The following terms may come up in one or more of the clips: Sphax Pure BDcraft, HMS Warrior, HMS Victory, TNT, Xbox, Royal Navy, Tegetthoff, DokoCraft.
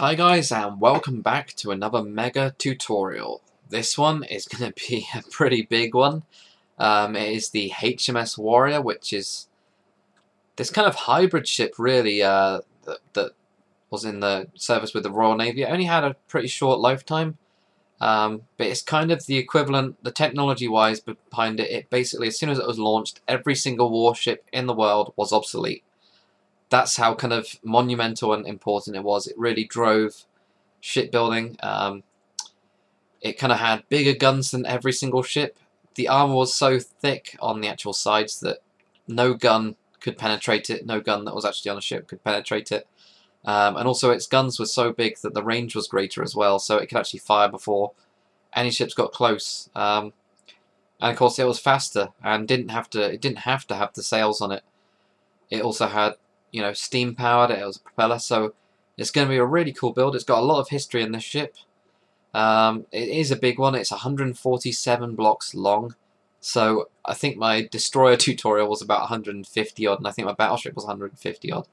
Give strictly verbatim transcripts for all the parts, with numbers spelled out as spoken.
Hi guys, and welcome back to another mega tutorial. This one is going to be a pretty big one. Um, it is the H M S Warrior, which is this kind of hybrid ship really uh, that, that was in the service with the Royal Navy. It only had a pretty short lifetime, um, but it's kind of the equivalent, the technology wise behind it, it basically, as soon as it was launched, every single warship in the world was obsolete. That's how kind of monumental and important it was. It really drove shipbuilding. Um, it kind of had bigger guns than every single ship. The armor was so thick on the actual sides that no gun could penetrate it. No gun that was actually on a ship could penetrate it. Um, and also its guns were so big that the range was greater as well, so it could actually fire before any ships got close. Um, and of course it was faster and didn't have to, it didn't have to have the sails on it. It also had, you know, steam powered, it was a propeller, so it's going to be a really cool build. It's got a lot of history in this ship. Um, it is a big one. It's one hundred forty-seven blocks long, so I think my destroyer tutorial was about one hundred fifty odd, and I think my battleship was one hundred fifty odd,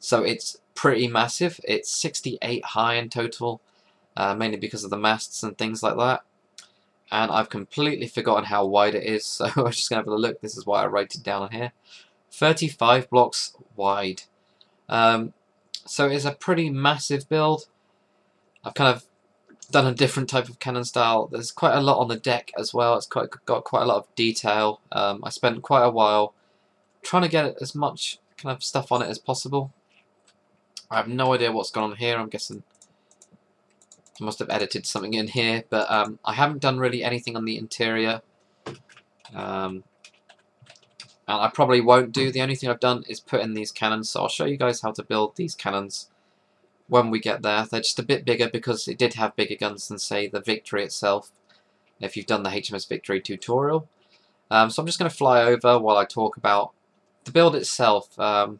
so it's pretty massive. It's sixty-eight high in total, uh, mainly because of the masts and things like that, and I've completely forgotten how wide it is, so I'm just going to have a look. This is why I wrote it down on here. thirty-five blocks wide. Um, so it's a pretty massive build. I've kind of done a different type of cannon style. There's quite a lot on the deck as well. It's quite got quite a lot of detail. Um, I spent quite a while trying to get as much kind of stuff on it as possible. I have no idea what's gone on here. I'm guessing I must have edited something in here, but um, I haven't done really anything on the interior. Um, And I probably won't do. The only thing I've done is put in these cannons, so I'll show you guys how to build these cannons when we get there. They're just a bit bigger because it did have bigger guns than, say, the Victory itself, if you've done the H M S Victory tutorial. Um, so I'm just going to fly over while I talk about the build itself, um,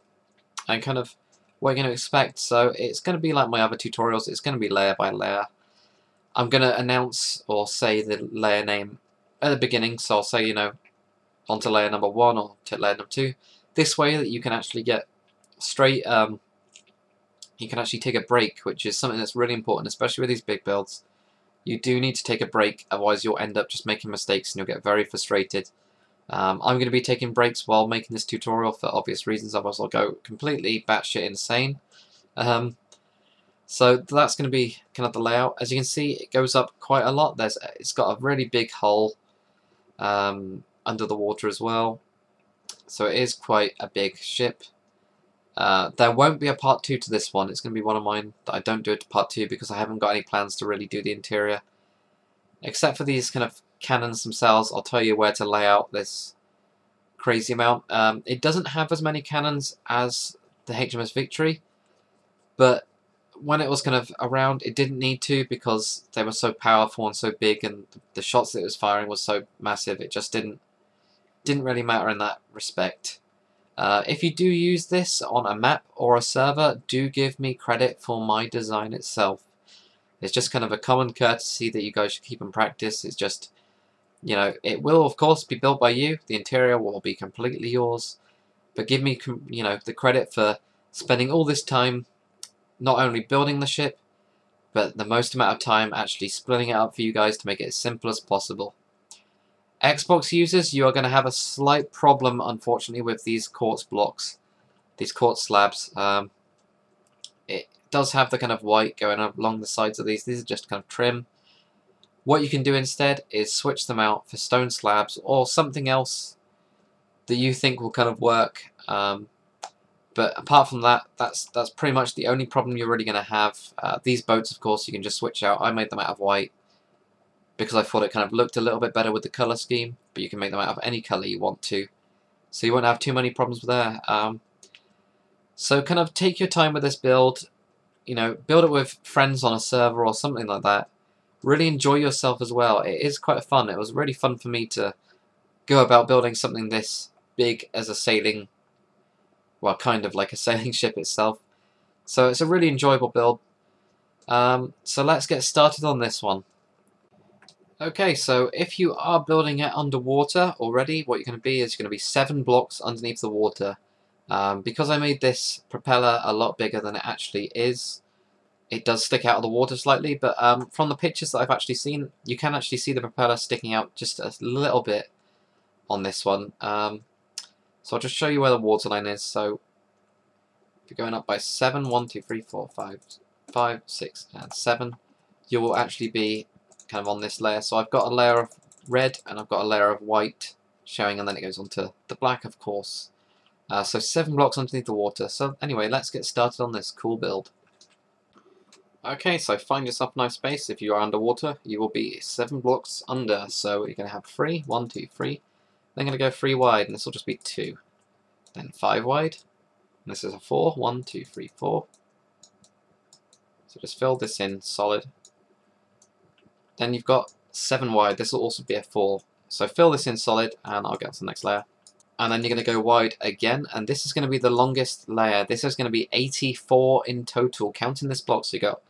and kind of what you're going to expect. So it's going to be like my other tutorials. It's going to be layer by layer. I'm going to announce or say the layer name at the beginning, so I'll say, you know, onto layer number one or to layer number two. This way that you can actually get straight, um, you can actually take a break, which is something that's really important, especially with these big builds. You do need to take a break, otherwise you'll end up just making mistakes and you'll get very frustrated. Um, I'm going to be taking breaks while making this tutorial for obvious reasons, otherwise I'll go completely batshit insane. Um, so that's going to be kind of the layout. As you can see, it goes up quite a lot. There's, it's got a really big hull, um, under the water as well, so it is quite a big ship. Uh, there won't be a part two to this one. It's going to be one of mine that I don't do it to part two because I haven't got any plans to really do the interior, except for these kind of cannons themselves. I'll tell you where to lay out this crazy amount. Um, it doesn't have as many cannons as the H M S Victory, but when it was kind of around, it didn't need to because they were so powerful and so big, and the shots that it was firing was so massive. It just didn't didn't really matter in that respect. Uh, if you do use this on a map or a server, do give me credit for my design itself. It's just kind of a common courtesy that you guys should keep in practice. It's just, you know, it will of course be built by you. The interior will be completely yours, but give me, you know, the credit for spending all this time not only building the ship, but the most amount of time actually splitting it up for you guys to make it as simple as possible. Xbox users, you are going to have a slight problem, unfortunately, with these quartz blocks, these quartz slabs. Um, it does have the kind of white going along the sides of these. These are just kind of trim. What you can do instead is switch them out for stone slabs or something else that you think will kind of work. Um, but apart from that, that's that's pretty much the only problem you're really going to have. Uh, these boats, of course, you can just switch out. I made them out of white because I thought it kind of looked a little bit better with the colour scheme, but you can make them out of any colour you want to, so you won't have too many problems with that. Um, so kind of take your time with this build, you know, build it with friends on a server or something like that. Really enjoy yourself as well. It is quite fun. It was really fun for me to go about building something this big as a sailing, well, kind of like a sailing ship itself. So it's a really enjoyable build. Um, so let's get started on this one. Okay, so if you are building it underwater already, what you're going to be is you're going to be seven blocks underneath the water. Um, because I made this propeller a lot bigger than it actually is, it does stick out of the water slightly, but um, from the pictures that I've actually seen, you can actually see the propeller sticking out just a little bit on this one. Um, so I'll just show you where the waterline is. So if you're going up by seven, one, two, three, four, five, five, six, and seven, you will actually be kind of on this layer. So I've got a layer of red and I've got a layer of white showing, and then it goes on to the black, of course. Uh, so seven blocks underneath the water. So anyway, let's get started on this cool build. Okay, so find yourself a nice space. If you are underwater, you will be seven blocks under. So you're going to have three, one, two, three. Then going to go three wide, and this will just be two. Then five wide, and this is a four. One, two, three, four. So just fill this in solid. Then you've got seven wide. This will also be a four. So fill this in solid, and I'll get to the next layer. And then you're going to go wide again, and this is going to be the longest layer. This is going to be eighty-four in total, counting this block. So you got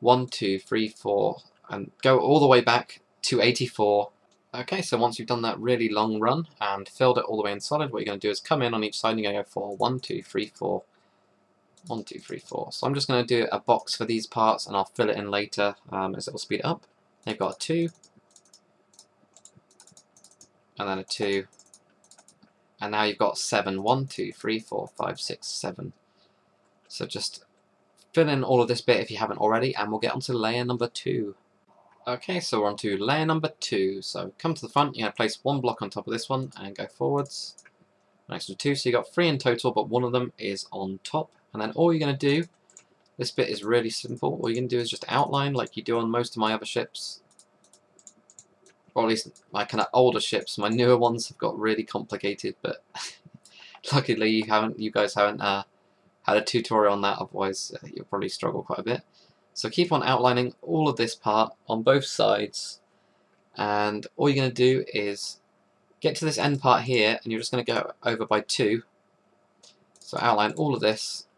one, two, three, four, and go all the way back to eighty-four. Okay, so once you've done that really long run and filled it all the way in solid, what you're going to do is come in on each side and you're going to go for one, two, three, four, one, two, three, four. So I'm just going to do a box for these parts and I'll fill it in later um, as it will speed up. They've got a two, and then a two, and now you've got seven. One, two, three, four, five, six, seven. So just fill in all of this bit if you haven't already, and we'll get onto layer number two. Okay, so we're on to layer number two. So come to the front, you're going to place one block on top of this one and go forwards. Next to two, so you've got three in total, but one of them is on top. And then all you're going to do, this bit is really simple, all you're going to do is just outline like you do on most of my other ships. Or at least my kind of older ships. My newer ones have got really complicated, but luckily you haven't, you guys haven't uh, had a tutorial on that, otherwise uh, you'll probably struggle quite a bit. So keep on outlining all of this part on both sides, and all you're going to do is get to this end part here and you're just going to go over by two. So outline all of this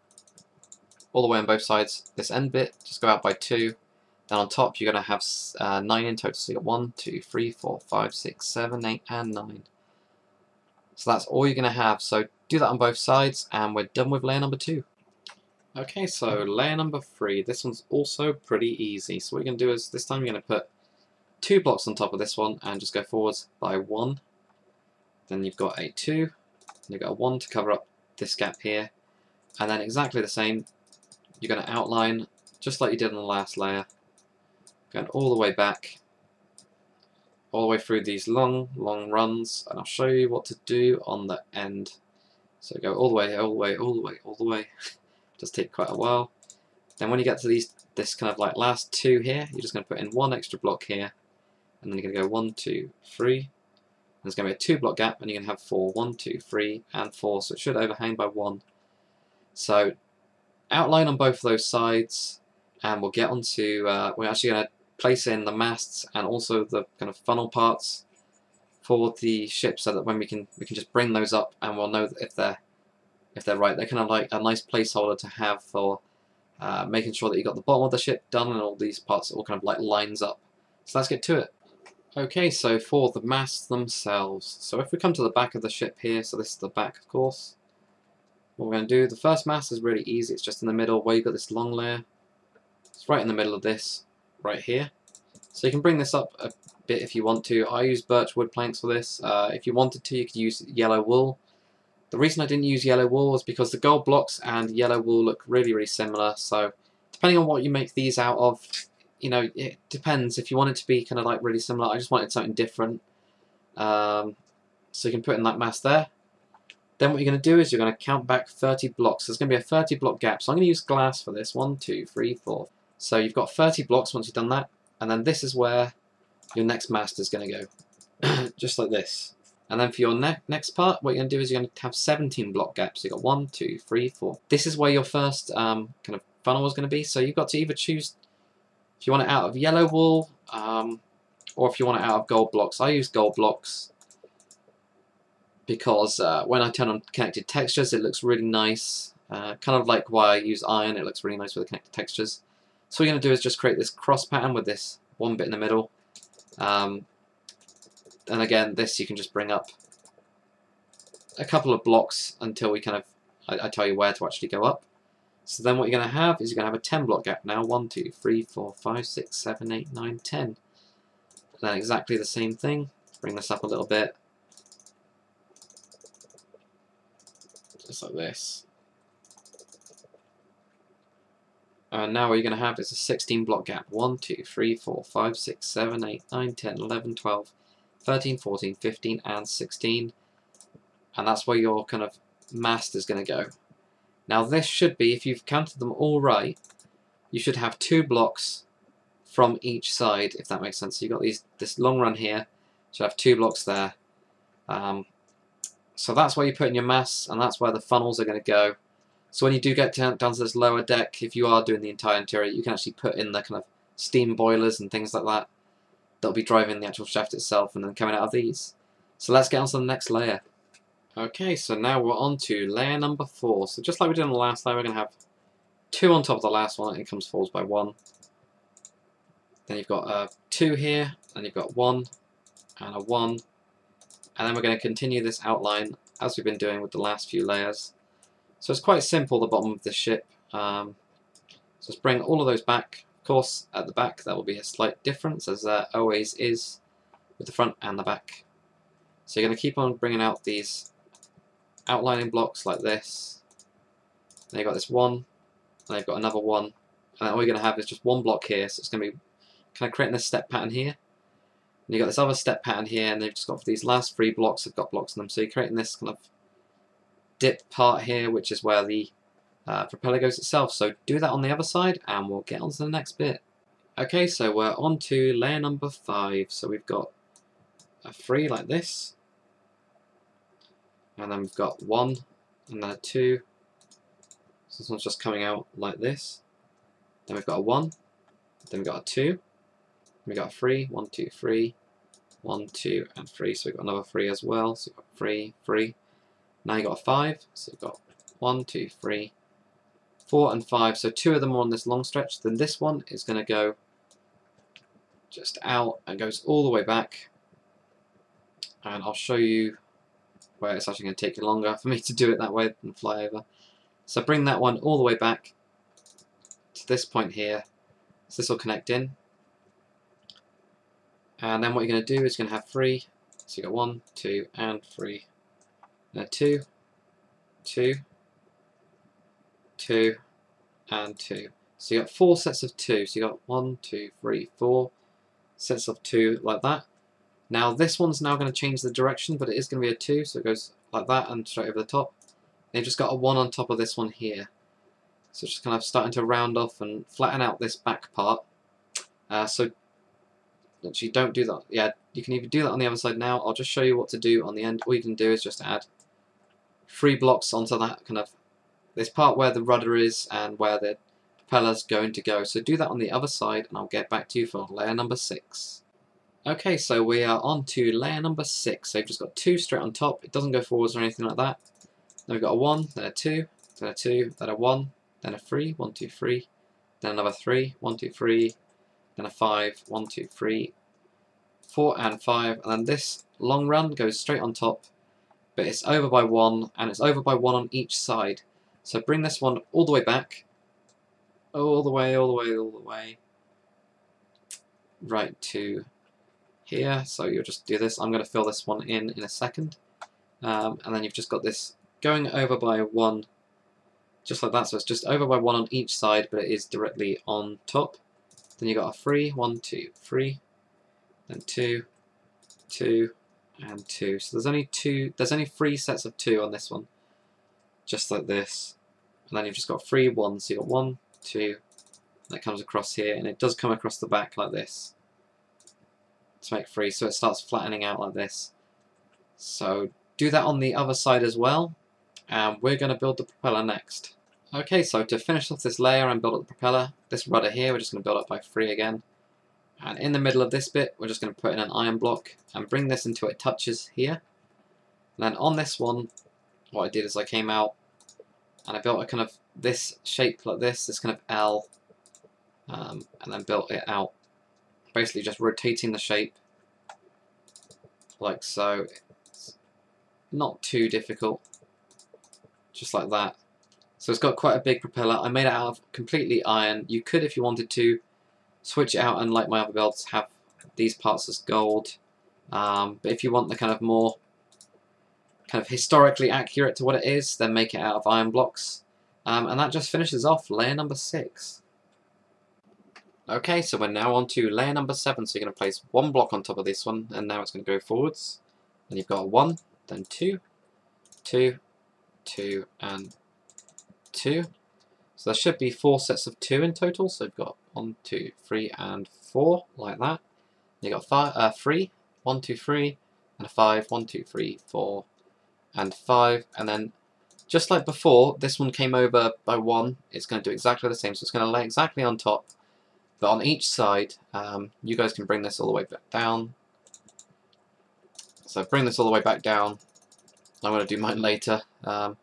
all the way on both sides. This end bit, just go out by two. Then on top you're going to have uh, nine in total, so you've got one, two, three, four, five, six, seven, eight and nine. So that's all you're going to have, so do that on both sides and we're done with layer number two. Okay, so layer number three, this one's also pretty easy. So what you're going to do is, this time you're going to put two blocks on top of this one and just go forwards by one. Then you've got a two, and you've got a one to cover up this gap here. And then exactly the same, you're going to outline just like you did on the last layer, going all the way back, all the way through these long, long runs. And I'll show you what to do on the end. So go all the way, all the way, all the way, all the way. Does take quite a while. Then when you get to these, this kind of like last two here, you're just going to put in one extra block here, and then you're going to go one, two, three. And there's going to be a two block gap, and you're going to have four, one, two, three, and four. So it should overhang by one. So outline on both of those sides, and we'll get onto. Uh, we're actually going to place in the masts and also the kind of funnel parts for the ship, so that when we can, we can just bring those up, and we'll know that if they're. If they're right, they're kind of like a nice placeholder to have for uh, making sure that you got the bottom of the ship done and all these parts all kind of like lines up. So let's get to it. Okay, so for the masts themselves. So if we come to the back of the ship here, so this is the back, of course. What we're going to do, the first mast is really easy. It's just in the middle where you've got this long layer. It's right in the middle of this, right here. So you can bring this up a bit if you want to. I use birch wood planks for this. Uh, if you wanted to, you could use yellow wool. The reason I didn't use yellow wool is because the gold blocks and yellow wool look really, really similar. So depending on what you make these out of, you know, it depends. If you want it to be kind of like really similar, I just wanted something different. Um, so you can put in that mass there. Then what you're going to do is you're going to count back thirty blocks. So there's going to be a thirty block gap. So I'm going to use glass for this. One, two, three, four. So you've got thirty blocks once you've done that. And then this is where your next mast is going to go. Just like this. And then for your ne next part, what you're going to do is you're going to have seventeen block gaps. So you've got one, two, three, four. This is where your first um, kind of funnel is going to be. So you've got to either choose if you want it out of yellow wool um, or if you want it out of gold blocks. I use gold blocks because uh, when I turn on connected textures, it looks really nice. Uh, kind of like why I use iron, it looks really nice with the connected textures. So what you're going to do is just create this cross pattern with this one bit in the middle. Um, And again, this you can just bring up a couple of blocks until we kind of, I, I tell you where to actually go up. So then what you're going to have is you're going to have a ten block gap now. one, two, three, four, five, six, seven, eight, nine, ten. And then exactly the same thing. Bring this up a little bit. Just like this. And now what you're going to have is a sixteen block gap. one, two, three, four, five, six, seven, eight, nine, ten, eleven, twelve, thirteen, fourteen, fifteen, and sixteen. And that's where your kind of mast is going to go. Now this should be, if you've counted them all right, you should have two blocks from each side, if that makes sense. So you've got these, this long run here, so you have two blocks there. Um, so that's where you put in your masts, and that's where the funnels are going to go. So when you do get down, down to this lower deck, if you are doing the entire interior, you can actually put in the kind of steam boilers and things like that that'll be driving the actual shaft itself and then coming out of these. So let's get on to the next layer. Okay, so now we're on to layer number four. So just like we did on the last layer, we're going to have two on top of the last one, and it comes forwards by one. Then you've got uh, two here, and you've got one, and a one. And then we're going to continue this outline as we've been doing with the last few layers. So it's quite simple, the bottom of the ship. Um, so let's bring all of those back. Of course, at the back there will be a slight difference, as there always is with the front and the back. So you're going to keep on bringing out these outlining blocks like this. Then you've got this one, and then you've got another one, and then all you're going to have is just one block here, so it's going to be kind of creating this step pattern here. And you've got this other step pattern here, and they've just got these last three blocks have got blocks in them, so you're creating this kind of dip part here, which is where the uh, propeller goes itself. So do that on the other side, and we'll get on to the next bit. Okay, so we're on to layer number five. So we've got a three like this, and then we've got one, and then a two, so this one's just coming out like this. Then we've got a one, then we've got a two, we've got a three, one, two, three, one, two, and three, so we've got another three as well, so we've got three, three. Now you've got a five, so you've got one, two, three, four, and five, so two of them are on this long stretch. Then this one is going to go just out and goes all the way back, and I'll show you where it's actually going to take you longer for me to do it that way than fly over. So bring that one all the way back to this point here, so this will connect in. And then what you're going to do is you're going to have three, so you've got one, two, and three. Now two, two, two, and two. So you've got four sets of two, so you've got one, two, three, four sets of two like that. Now this one's now going to change the direction, but it is going to be a two, so it goes like that and straight over the top. They've just got a one on top of this one here. So it's just kind of starting to round off and flatten out this back part. Uh, so actually don't do that. Yeah, you can either do that on the other side now. I'll just show you what to do on the end. All you can do is just add three blocks onto that kind of, this part where the rudder is and where the propeller's going to go. So do that on the other side, and I'll get back to you for layer number six. Okay, so we are on to layer number six. So we've just got two straight on top. It doesn't go forwards or anything like that. Then we've got a one, then a two, then a two, then a one, then a three, one, two, three, then another three, one, two, three, then a five, one, two, three, four, and five. And then this long run goes straight on top, but it's over by one, and it's over by one on each side. So bring this one all the way back, all the way, all the way, all the way, right to here, so you'll just do this. I'm going to fill this one in in a second, um, and then you've just got this going over by one, just like that, so it's just over by one on each side, but it is directly on top. Then you've got a three, one, two, three, then two, two, and two, so there's only two, there's only three sets of two on this one, just like this, and then you've just got three, one, so you've got one, two, and it comes across here, and it does come across the back like this, to make three, so it starts flattening out like this. So do that on the other side as well, and we're going to build the propeller next. Okay, so to finish off this layer and build up the propeller, this rudder here we're just going to build up by three again, and in the middle of this bit we're just going to put in an iron block and bring this until it touches here. And then on this one what I did is I came out and I built a kind of this shape like this, this kind of L, um, and then built it out, basically just rotating the shape like so. It's not too difficult, just like that. So it's got quite a big propeller. I made it out of completely iron. You could, if you wanted to, switch it out and, like my other belts, have these parts as gold. Um, but if you want the kind of more kind of historically accurate to what it is, then make it out of iron blocks. Um, and that just finishes off layer number six. Okay, so we're now on to layer number seven. So you're going to place one block on top of this one, and now it's going to go forwards. And you've got a one, then two, two, two, and two. So there should be four sets of two in total. So you've got one, two, three, and four, like that. You've got five, uh, three, one, two, three, and a five, one, two, three, four, and five. And then, just like before, this one came over by one. It's going to do exactly the same. So it's going to lay exactly on top. But on each side, um, you guys can bring this all the way back down. So bring this all the way back down. I'm going to do mine later. Um,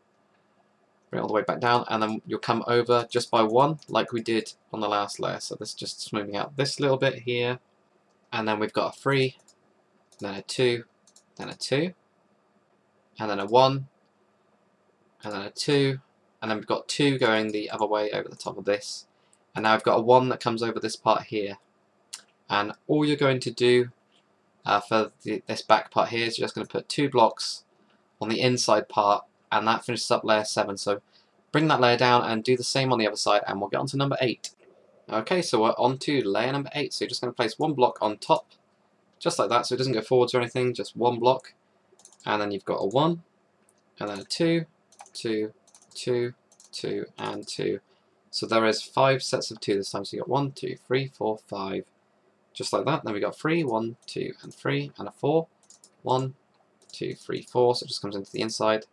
bring it all the way back down, and then you'll come over just by one, like we did on the last layer. So this is just smoothing out this little bit here. And then we've got a three, then a two, then a two, and then a one, and then a two, and then we've got two going the other way over the top of this. And now I've got a one that comes over this part here. And all you're going to do uh, for the, this back part here is you're just going to put two blocks on the inside part, and that finishes up layer seven. So bring that layer down and do the same on the other side, and we'll get on to number eight. Okay, so we're on to layer number eight. So you're just going to place one block on top, just like that, so it doesn't go forwards or anything, just one block. And then you've got a one, and then a two, two, two, two, and two. So there is five sets of two this time, so you got one, two, three, four, five, just like that. Then we got three, one, two, and three, and a four, one, two, three, four, so it just comes into the inside.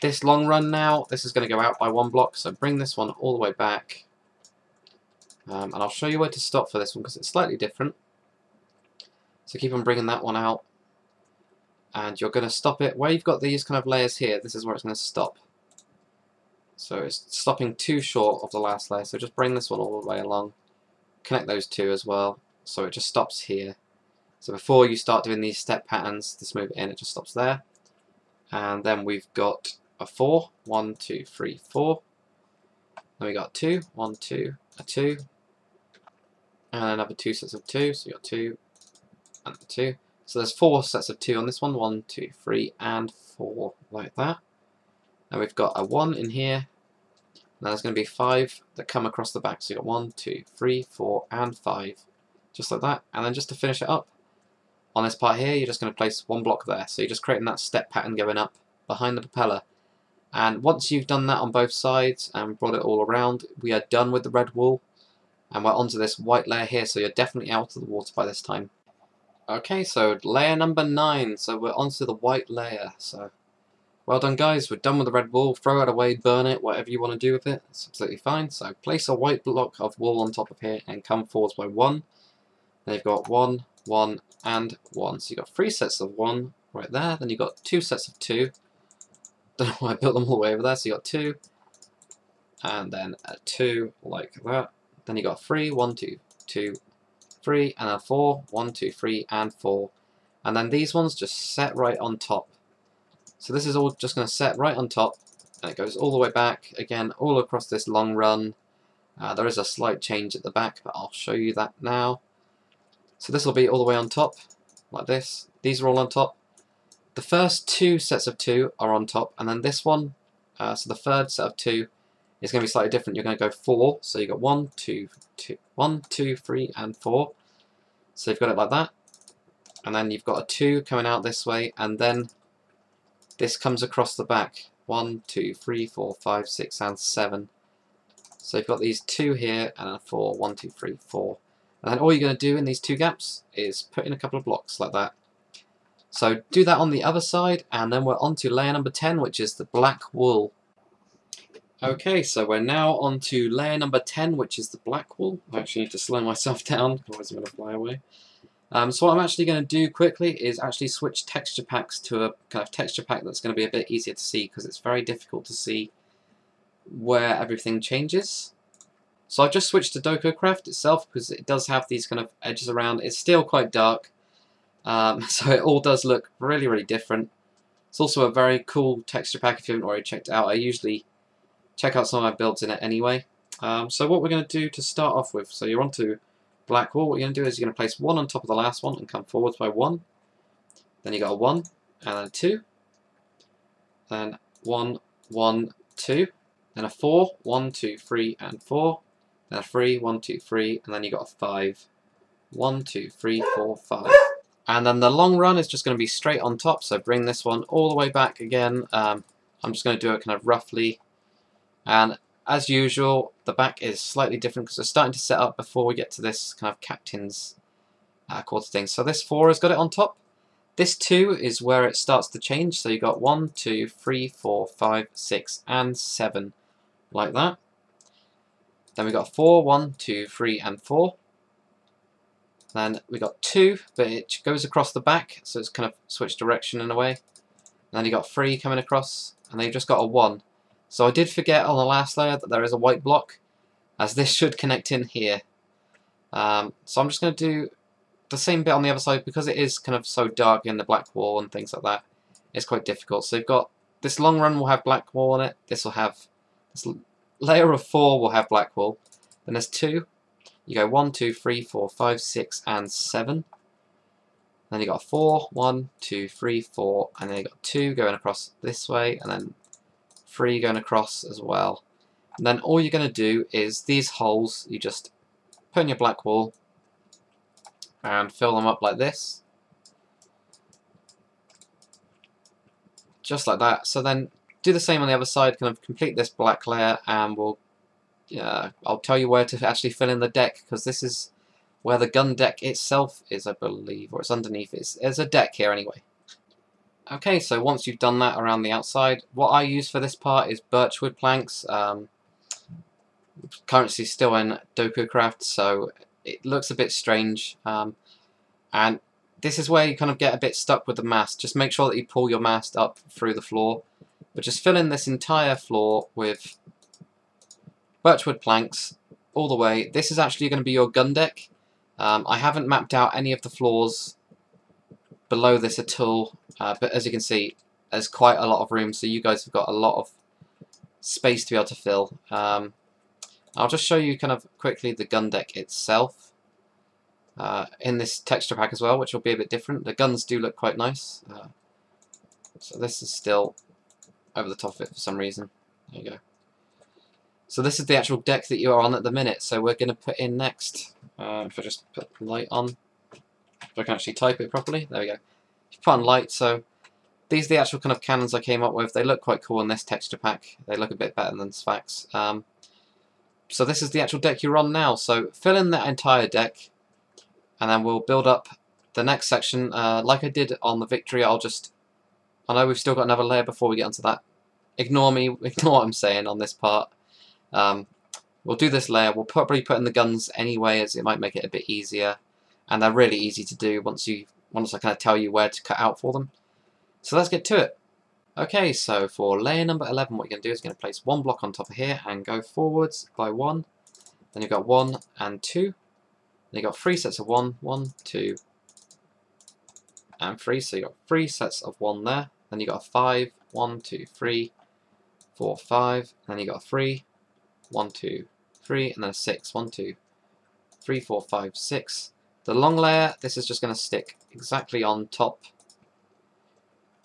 This long run now, this is going to go out by one block, so bring this one all the way back. Um, and I'll show you where to stop for this one, because it's slightly different. So keep on bringing that one out, and you're going to stop it where you've got these kind of layers here. This is where it's going to stop. So it's stopping too short of the last layer, so just bring this one all the way along. Connect those two as well, so it just stops here. So before you start doing these step patterns to smooth it in, it just stops there. And then we've got a four, one, two, three, four. Then we got two, one, two, a two. And another two sets of two, so you got two and two. So there's four sets of two on this one, one, two, three, and four, like that. And we've got a one in here. Now there's going to be five that come across the back. So you've got one, two, three, four, and five. Just like that. And then just to finish it up, on this part here, you're just going to place one block there. So you're just creating that step pattern going up behind the propeller. And once you've done that on both sides and brought it all around, we are done with the red wool. And we're onto this white layer here. So you're definitely out of the water by this time. Okay, so layer number nine. So we're onto the white layer. So... well done, guys, we're done with the red wool. Throw it away, burn it, whatever you want to do with it, it's absolutely fine. So place a white block of wool on top of here and come forwards by one. Then you've got one, one, and one. So you've got three sets of one right there. Then you've got two sets of two. Don't know why I built them all the way over there. So you've got two, and then a two, like that. Then you've got three, one, two, two, three, and a four, one, two, three, and four. And then these ones just set right on top. So this is all just going to set right on top, and it goes all the way back, again, all across this long run. Uh, there is a slight change at the back, but I'll show you that now. So this will be all the way on top, like this. These are all on top. The first two sets of two are on top, and then this one, uh, so the third set of two, is going to be slightly different. You're going to go four, so you've got one, two, two, one, two, three, and four. So you've got it like that. And then you've got a two coming out this way, and then... this comes across the back. one, two, three, four, five, six, and seven. So you've got these two here and a four. one, two, three, four. And then all you're going to do in these two gaps is put in a couple of blocks like that. So do that on the other side, and then we're on to layer number ten, which is the black wool. Okay, so we're now on to layer number ten, which is the black wool. I actually need to slow myself down, otherwise I'm going to fly away. Um, so what I'm actually going to do quickly is actually switch texture packs to a kind of texture pack that's going to be a bit easier to see, because it's very difficult to see where everything changes. So I've just switched to DokoCraft itself, because it does have these kind of edges around. It's still quite dark, um, so it all does look really, really different. It's also a very cool texture pack if you haven't already checked it out. I usually check out some of my builds in it anyway. Um, so what we're going to do to start off with, so you're onto black wall, what you're going to do is you're going to place one on top of the last one and come forwards by one. Then you got a one, and then a two, then one, one, two, then a four, one, two, three, and four, then a three, one, two, three, and then you got a five, one, two, three, four, five. And then the long run is just going to be straight on top, so bring this one all the way back again. Um, I'm just going to do it kind of roughly, and as usual the back is slightly different because we're starting to set up before we get to this kind of captain's uh, quarter thing. So this four has got it on top. This two is where it starts to change, so you got one, two, three, four, five, six, and seven, like that. Then we got four, one, two, three, and four. Then we got two, but it goes across the back, so it's kind of switched direction in a way. And then you got three coming across, and they've just got a one. So I did forget on the last layer that there is a white block, as this should connect in here. Um, so I'm just going to do the same bit on the other side, because it is kind of so dark in the black wall and things like that, it's quite difficult. So you've got this long run will have black wall on it, this will have, this layer of four will have black wall, then there's two, you go one, two, three, four, five, six, and seven, then you got four, one, two, three, four, and then you got two going across this way, and then three going across as well. And then all you're going to do is these holes, you just put in your black wall, and fill them up like this, just like that. So then do the same on the other side, kind of complete this black layer, and we'll uh, I'll tell you where to actually fill in the deck, because this is where the gun deck itself is, I believe, or it's underneath. It's, there's a deck here anyway. Okay, so once you've done that around the outside, what I use for this part is birchwood planks. Um, currently still in DokoCraft, so it looks a bit strange, um, and this is where you kind of get a bit stuck with the mast. Just make sure that you pull your mast up through the floor, but just fill in this entire floor with birchwood planks all the way. This is actually going to be your gun deck. Um, I haven't mapped out any of the floors below this at all, uh, but as you can see, there's quite a lot of room, so you guys have got a lot of space to be able to fill. Um, I'll just show you kind of quickly the gun deck itself uh, in this texture pack as well, which will be a bit different. The guns do look quite nice. Uh, so this is still over the top of it for some reason. There you go. So this is the actual deck that you are on at the minute, so we're going to put in next. Uh, if I just put light on, if I can actually type it properly. There we go. Put on light, so these are the actual kind of cannons I came up with. They look quite cool in this texture pack. They look a bit better than Sphax. Um, So this is the actual deck you're on now, so fill in that entire deck and then we'll build up the next section. Uh, like I did on the Victory, I'll just... I know we've still got another layer before we get onto that. Ignore me, ignore what I'm saying on this part. Um, we'll do this layer, we'll probably put in the guns anyway, as it might make it a bit easier. And they're really easy to do once you, once I kind of tell you where to cut out for them. So let's get to it. Okay, so for layer number eleven, what you're going to do is you're going to place one block on top of here and go forwards by one. Then you've got one and two. Then you've got three sets of one, one, two, and three. So you've got three sets of one there. Then you've got a five, one, two, three, four, five. Then you've got a three, one, two, three, and then a six, one, two, three, four, five, six. The long layer, this is just going to stick exactly on top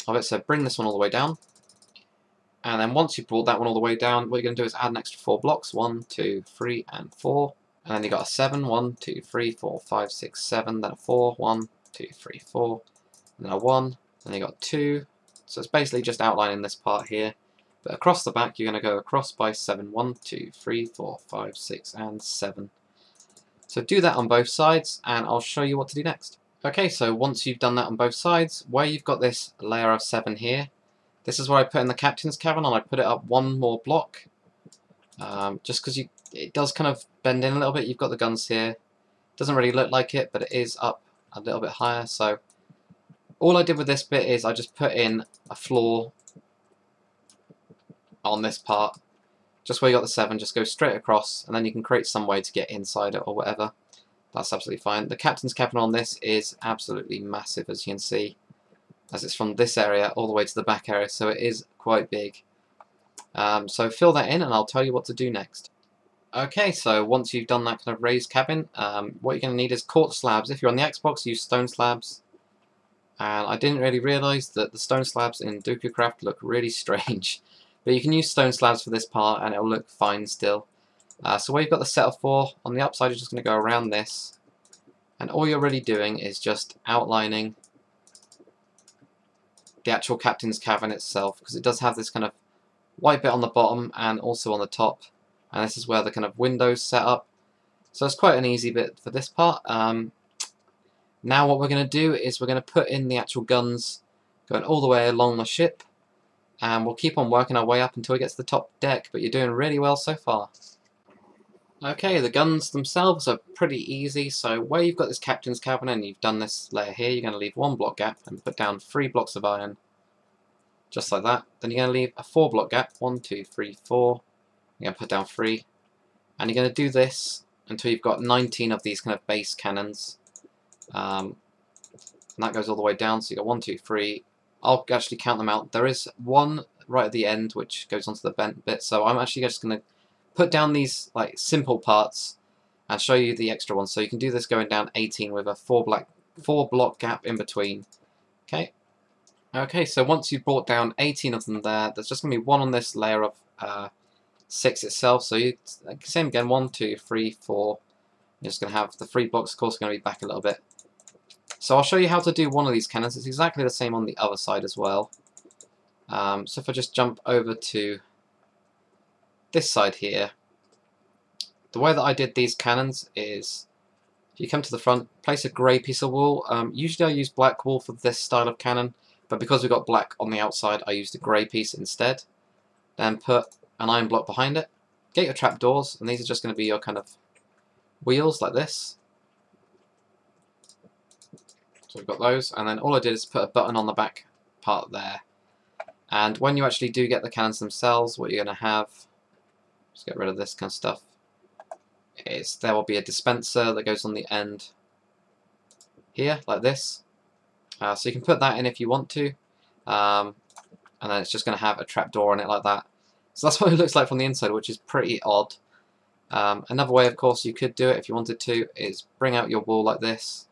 of it, so bring this one all the way down, and then once you've brought that one all the way down, what you're going to do is add an extra four blocks, one, two, three, and four, and then you've got a seven, one, two, three, four, five, six, seven, then a four, one, two, three, four, and then a one, then you've got two, so it's basically just outlining this part here, but across the back you're going to go across by seven, one, two, three, four, five, six, and seven. So do that on both sides, and I'll show you what to do next. Okay, so once you've done that on both sides, where you've got this layer of seven here, this is where I put in the captain's cabin, and I put it up one more block, um, just because you it does kind of bend in a little bit. You've got the guns here, doesn't really look like it, but it is up a little bit higher. So all I did with this bit is I just put in a floor on this part, just where you got the seven, just go straight across, and then you can create some way to get inside it or whatever. That's absolutely fine. The captain's cabin on this is absolutely massive, as you can see, as it's from this area all the way to the back area, so it is quite big. Um, so fill that in and I'll tell you what to do next. Okay, so once you've done that kind of raised cabin, um, what you're going to need is quartz slabs. If you're on the Xbox, use stone slabs. And I didn't really realise that the stone slabs in DokoCraft look really strange. But you can use stone slabs for this part and it'll look fine still. Uh, so where you've got the set of four, on the upside you're just going to go around this. And all you're really doing is just outlining the actual captain's cabin itself, because it does have this kind of white bit on the bottom and also on the top. And this is where the kind of windows set up. So it's quite an easy bit for this part. Um, now what we're going to do is we're going to put in the actual guns going all the way along the ship. And we'll keep on working our way up until we get to the top deck, but you're doing really well so far. Okay, the guns themselves are pretty easy, so where you've got this captain's cabin and you've done this layer here, you're going to leave one block gap and put down three blocks of iron, just like that. Then you're going to leave a four block gap, one, two, three, four, you're going to put down three, and you're going to do this until you've got nineteen of these kind of base cannons, um, and that goes all the way down, so you've got one, two, three. I'll actually count them out. There is one right at the end which goes onto the bent bit, so I'm actually just going to put down these like simple parts and show you the extra ones. So you can do this going down eighteen with a four black four block gap in between. Okay. Okay, so once you've brought down eighteen of them there, there's just gonna be one on this layer of uh, six itself. So you same again, one, two, three, four. You're just gonna have the three blocks, of course, gonna be back a little bit. So I'll show you how to do one of these cannons. It's exactly the same on the other side as well. Um, so if I just jump over to this side here, the way that I did these cannons is if you come to the front, place a grey piece of wool. Um, usually I use black wool for this style of cannon, but because we've got black on the outside I used a grey piece instead. Then put an iron block behind it, get your trapdoors, and these are just going to be your kind of wheels like this. So we've got those, and then all I did is put a button on the back part there. And when you actually do get the cannons themselves, what you're going to have, just get rid of this kind of stuff, It's, there will be a dispenser that goes on the end here, like this. Uh, so you can put that in if you want to, um, and then it's just going to have a trapdoor on it like that. So that's what it looks like from the inside, which is pretty odd. Um, another way, of course, you could do it if you wanted to, is bring out your wall like this,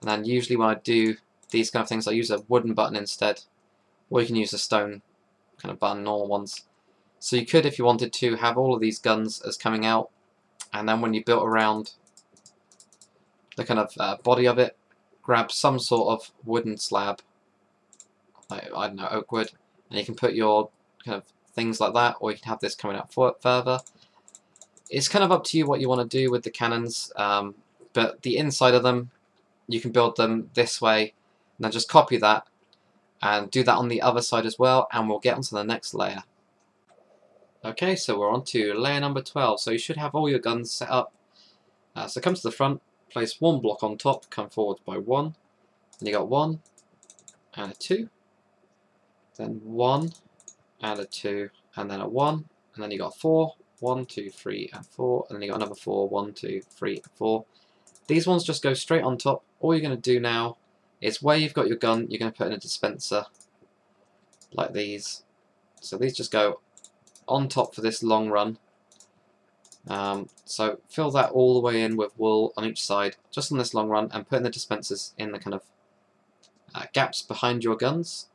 and then usually when I do these kind of things I use a wooden button instead, or you can use a stone kind of button, normal ones. So you could, if you wanted to, have all of these guns as coming out, and then when you built around the kind of uh, body of it, grab some sort of wooden slab, like, I don't know, oak wood, and you can put your kind of things like that, or you can have this coming out further. It's kind of up to you what you want to do with the cannons, um, but the inside of them, you can build them this way, and then just copy that, and do that on the other side as well, and we'll get onto the next layer. Okay, so we're on to layer number twelve, so you should have all your guns set up. Uh, so come to the front, place one block on top, come forward by one, and you got one, and a two, then one, and a two, and then a one, and then you got four, one, two, three, and four, and then you got another four, one, two, three, and four. These ones just go straight on top. All you're going to do now is where you've got your gun, you're going to put in a dispenser, like these. So these just go on top for this long run. Um, so fill that all the way in with wool on each side, just on this long run, and put in the dispensers in the kind of uh, gaps behind your guns.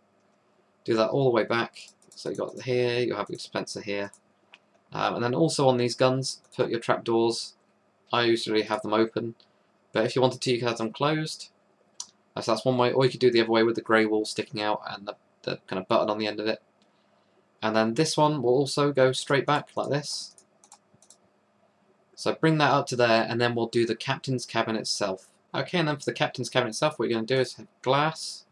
Do that all the way back. So you've got here, you'll have your dispenser here. Um, and then also on these guns, put your trapdoors. I usually have them open, but if you wanted to, you could have them closed. So that's one way, or you could do the other way with the grey wool sticking out and the, the kind of button on the end of it. And then this one will also go straight back like this. So bring that up to there, and then we'll do the captain's cabin itself. Okay, and then for the captain's cabin itself, what you're going to do is have glass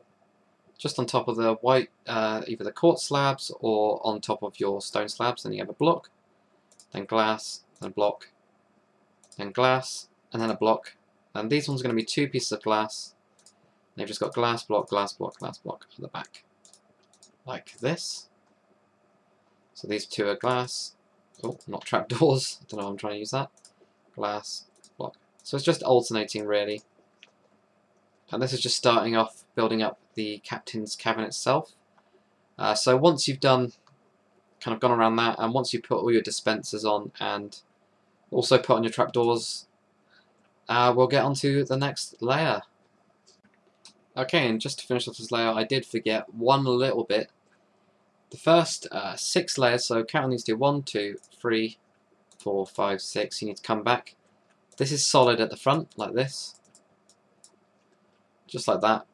just on top of the white, uh, either the quartz slabs or on top of your stone slabs. Then you have a block, then glass, then block, then glass, and then a block. And these ones are going to be two pieces of glass. They've just got glass, block, glass, block, glass, block at the back, like this. So these two are glass, oh, not trapdoors, I don't know why I'm trying to use that, glass, block. So it's just alternating really. And this is just starting off building up the captain's cabin itself. Uh, so once you've done kind of gone around that. And once you put all your dispensers on and also put on your trapdoors, uh, we'll get onto the next layer. Okay, and just to finish off this layer, I did forget one little bit. The first uh, six layers, so count these to one, two, three, four, five, six. You need to come back. This is solid at the front, like this, just like that.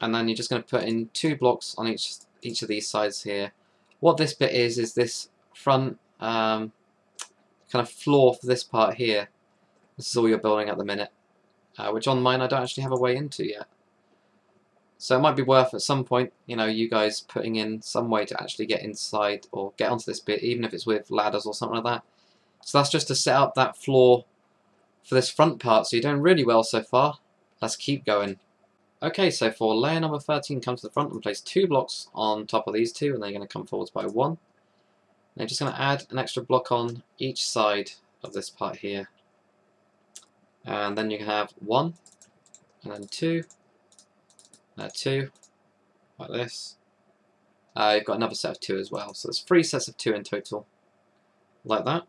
And then you're just going to put in two blocks on each each of these sides here. What this bit is is this front um, kind of floor for this part here. This is all you're building at the minute, uh, which on mine I don't actually have a way into yet. So it might be worth at some point, you know, you guys putting in some way to actually get inside or get onto this bit, even if it's with ladders or something like that. So that's just to set up that floor for this front part. So you're doing really well so far. Let's keep going. Okay, so for layer number thirteen, come to the front and place two blocks on top of these two, and they're going to come forwards by one. And you're just going to add an extra block on each side of this part here. And then you can have one, and then two, Uh, two, like this. Uh, you've got another set of two as well, so there's three sets of two in total, like that.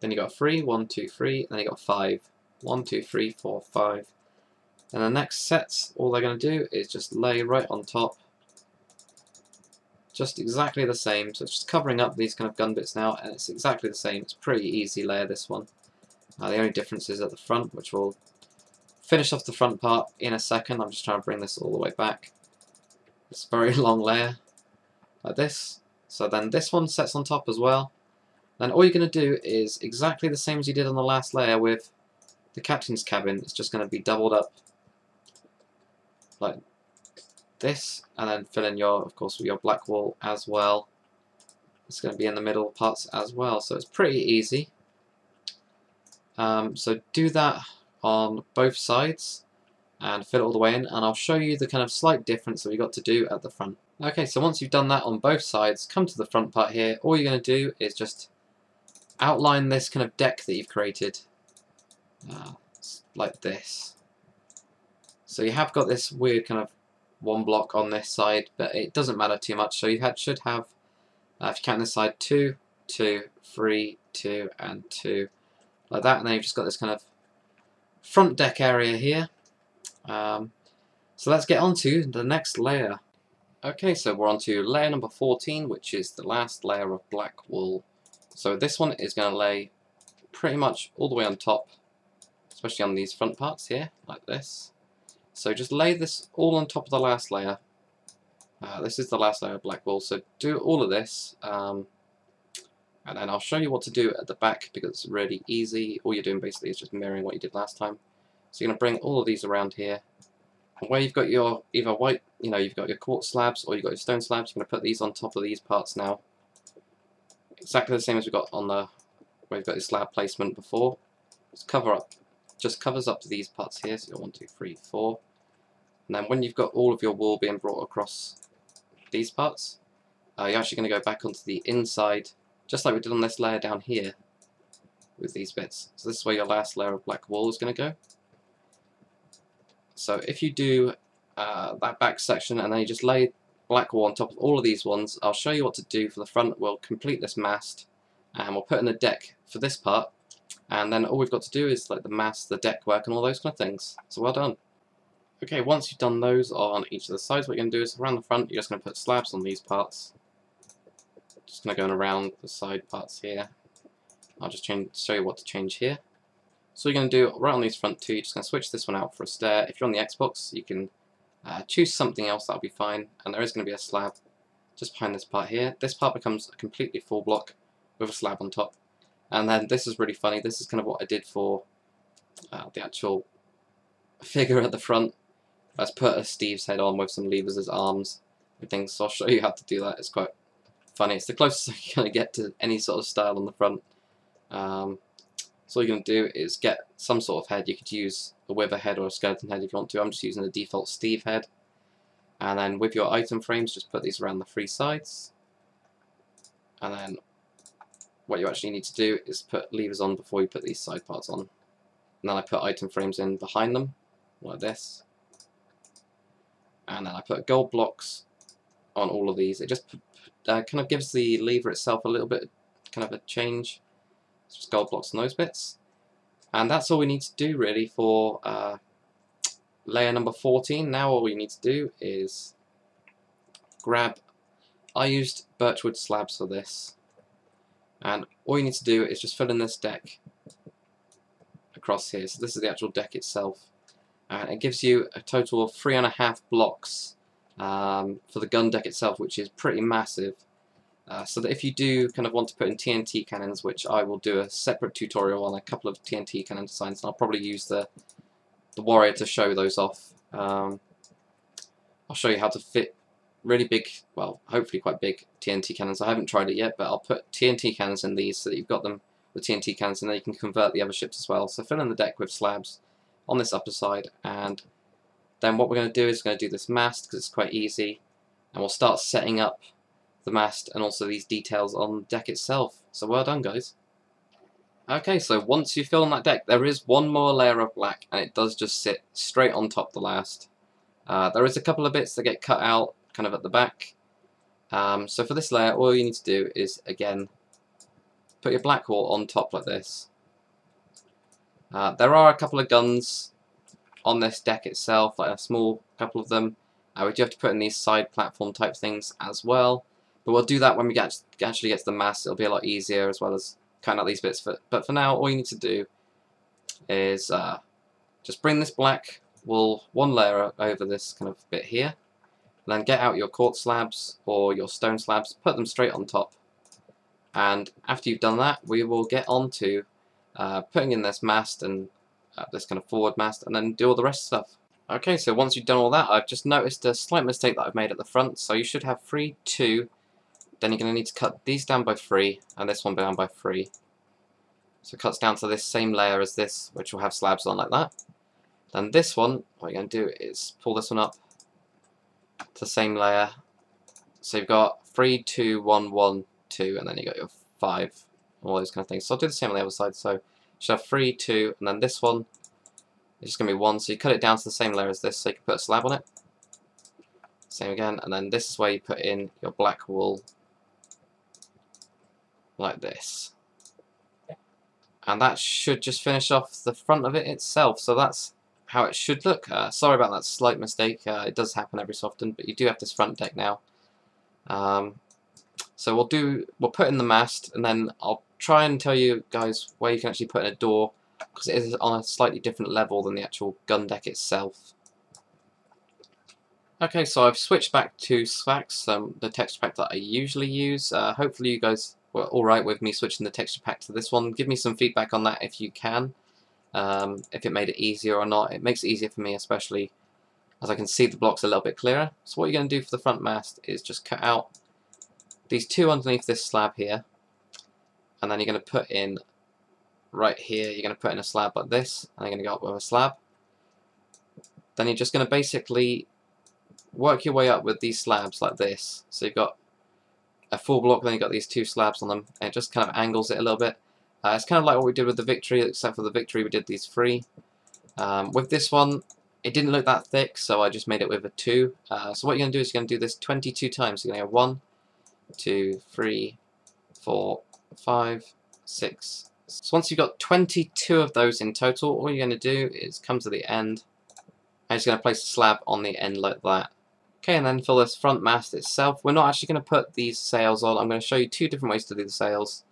Then you got three, one, two, three, then you got five, one, two, three, four, five. And the next sets, all they're going to do is just lay right on top, just exactly the same. So it's just covering up these kind of gun bits now, and it's exactly the same. It's pretty easy layer, this one. Uh, the only difference is at the front, which will finish off the front part in a second. I'm just trying to bring this all the way back. It's a very long layer, like this. So then this one sets on top as well. Then all you're going to do is exactly the same as you did on the last layer with the captain's cabin. It's just going to be doubled up like this, and then fill in your, of course, with your black wall as well. It's going to be in the middle parts as well, so it's pretty easy. Um, so do that on both sides and fill it all the way in, and I'll show you the kind of slight difference that we got to do at the front. Okay, so once you've done that on both sides, come to the front part here. All you're going to do is just outline this kind of deck that you've created, uh, like this. So you have got this weird kind of one block on this side, but it doesn't matter too much. So you had, should have, uh, if you count this side, two, two, three, two, and two, like that, and then you've just got this kind of front deck area here. Um, so let's get on to the next layer. Okay, so we're on to layer number fourteen, which is the last layer of black wool. So this one is going to lay pretty much all the way on top, especially on these front parts here, like this. So just lay this all on top of the last layer. Uh, this is the last layer of black wool, so do all of this, um, and then I'll show you what to do at the back, because it's really easy. All you're doing basically is just mirroring what you did last time. So you're going to bring all of these around here, and where you've got your either white, you know, you've got your quartz slabs or you've got your stone slabs, you're going to put these on top of these parts now. Exactly the same as we got on the, where we've got this slab placement before. Just cover up, just covers up these parts here, so you're one, two, three, four. And then when you've got all of your wool being brought across these parts, uh, you're actually going to go back onto the inside, just like we did on this layer down here with these bits. So this is where your last layer of black wool is going to go. So if you do uh, that back section and then you just lay black wool on top of all of these ones, I'll show you what to do for the front. We'll complete this mast and we'll put in the deck for this part, and then all we've got to do is like the mast, the deck work and all those kind of things. So well done. Okay, once you've done those on each of the sides, what you're going to do is around the front you're just going to put slabs on these parts. Just going to go around the side parts here. I'll just change, show you what to change here. So you're going to do right on these front two, you're just going to switch this one out for a stair. If you're on the Xbox, you can uh, choose something else, that'll be fine. And there is going to be a slab just behind this part here. This part becomes a completely full block with a slab on top. And then this is really funny, this is kind of what I did for uh, the actual figure at the front. Let's put a Steve's head on with some levers as arms and things, so I'll show you how to do that. It's quite funny. It's the closest you're going to get to any sort of style on the front. Um, so all you're going to do is get some sort of head. You could use a wither head or a skeleton head if you want to. I'm just using the default Steve head. And then with your item frames, just put these around the three sides. And then what you actually need to do is put levers on before you put these side parts on. And then I put item frames in behind them, like this. And then I put gold blocks on all of these. It just uh, kind of gives the lever itself a little bit kind of a change. It's just gold blocks on those bits, and that's all we need to do really for uh, layer number fourteen. Now all we need to do is grab, I used birchwood slabs for this, and all you need to do is just fill in this deck across here. So this is the actual deck itself, and it gives you a total of three and a half blocks um, for the gun deck itself, which is pretty massive. Uh, so that if you do kind of want to put in T N T cannons, which I will do a separate tutorial on a couple of T N T cannon designs, and I'll probably use the the Warrior to show those off. Um, I'll show you how to fit really big, well, hopefully quite big T N T cannons. I haven't tried it yet, but I'll put T N T cannons in these so that you've got them with T N T cannons, and then you can convert the other ships as well. So fill in the deck with slabs on this upper side, and then what we're going to do is we're going to do this mast because it's quite easy, and we'll start setting up the mast and also these details on the deck itself. So well done, guys. Okay, so once you fill in that deck, there is one more layer of black, and it does just sit straight on top the last. Uh, there is a couple of bits that get cut out kind of at the back. Um, so for this layer, all you need to do is, again, put your black wall on top like this. Uh, there are a couple of guns on this deck itself, like a small couple of them. Uh, we do have to put in these side platform type things as well. But we'll do that when we get, actually get to the mast. It'll be a lot easier, as well as cutting out these bits. For, but for now, all you need to do is uh, just bring this black wool one layer over this kind of bit here. Then get out your quartz slabs or your stone slabs, put them straight on top. And after you've done that, we will get on to uh, putting in this mast and uh, this kind of forward mast, and then do all the rest of stuff. Okay, so once you've done all that, I've just noticed a slight mistake that I've made at the front. So you should have three, two. Then you're going to need to cut these down by three, and this one down by three. So it cuts down to this same layer as this, which will have slabs on like that. Then this one, what you're going to do is pull this one up to the same layer. So you've got three, two, one, one, two, and then you got your five, all those kind of things. So I'll do the same on the other side. So you should have three, two, and then this one is just going to be one. So you cut it down to the same layer as this, so you can put a slab on it. Same again, and then this is where you put in your black wool, like this. And that should just finish off the front of it itself, so that's how it should look. Uh, sorry about that slight mistake, uh, it does happen every so often, but you do have this front deck now. Um, so we'll do, we'll put in the mast, and then I'll try and tell you guys where you can actually put in a door, because it is on a slightly different level than the actual gun deck itself. Okay, so I've switched back to Sphax, um, the texture pack that I usually use. Uh, hopefully you guys were alright with me switching the texture pack to this one. Give me some feedback on that if you can, um, if it made it easier or not. It makes it easier for me, especially as I can see the blocks a little bit clearer. So what you're going to do for the front mast is just cut out these two underneath this slab here, and then you're going to put in, right here, you're going to put in a slab like this, and you're going to go up with a slab. Then you're just going to basically work your way up with these slabs like this. So you've got a full block, then you've got these two slabs on them, and it just kind of angles it a little bit. Uh, it's kind of like what we did with the Victory, except for the Victory we did these three. Um, with this one, it didn't look that thick, so I just made it with a two. Uh, so what you're going to do is you're going to do this twenty-two times. You're going to go one, two, three, four, five, six. So once you've got twenty-two of those in total, all you're going to do is come to the end, and you're going to place a slab on the end like that. Okay, and then for this front mast itself, we're not actually going to put these sails on. I'm going to show you two different ways to do the sails.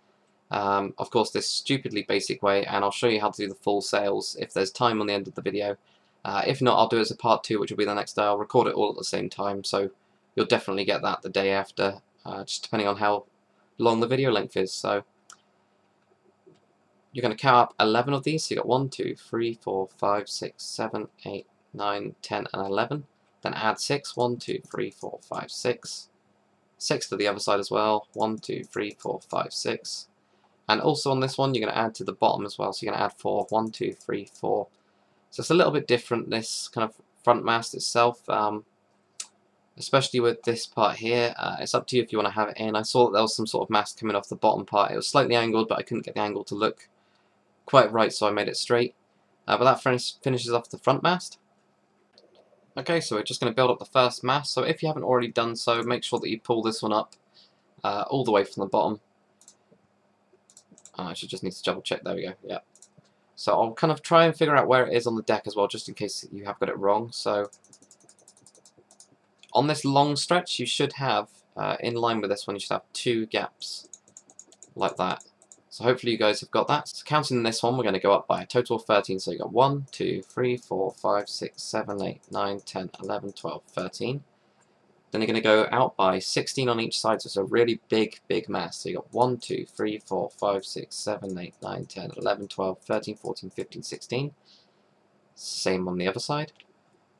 Um, of course, this stupidly basic way, and I'll show you how to do the full sails if there's time on the end of the video. Uh, if not, I'll do it as a part two, which will be the next day. I'll record it all at the same time, so you'll definitely get that the day after, uh, just depending on how long the video length is. So you're going to count up eleven of these. So you've got one, two, three, four, five, six, seven, eight, nine, ten, and eleven. Then add six, one, two, three, four, five, six, six to the other side as well, one, two, three, four, five, six, and also on this one you're going to add to the bottom as well, so you're going to add four, one, two, three, four, so it's a little bit different, this kind of front mast itself, um, especially with this part here. Uh, it's up to you if you want to have it in. I saw that there was some sort of mast coming off the bottom part, it was slightly angled, but I couldn't get the angle to look quite right, so I made it straight, uh, but that finish finishes off the front mast. Okay, so we're just going to build up the first mast, so if you haven't already done so, make sure that you pull this one up uh, all the way from the bottom. I actually just need to double check, there we go, yeah. So I'll kind of try and figure out where it is on the deck as well, just in case you have got it wrong. So on this long stretch you should have, uh, in line with this one, you should have two gaps like that. So hopefully you guys have got that. So counting this one, we're going to go up by a total of thirteen. So you've got one, two, three, four, five, six, seven, eight, nine, ten, eleven, twelve, thirteen. Then you're going to go out by sixteen on each side, so it's a really big, big mass. So you've got one, two, three, four, five, six, seven, eight, nine, ten, eleven, twelve, thirteen, fourteen, fifteen, sixteen. Same on the other side.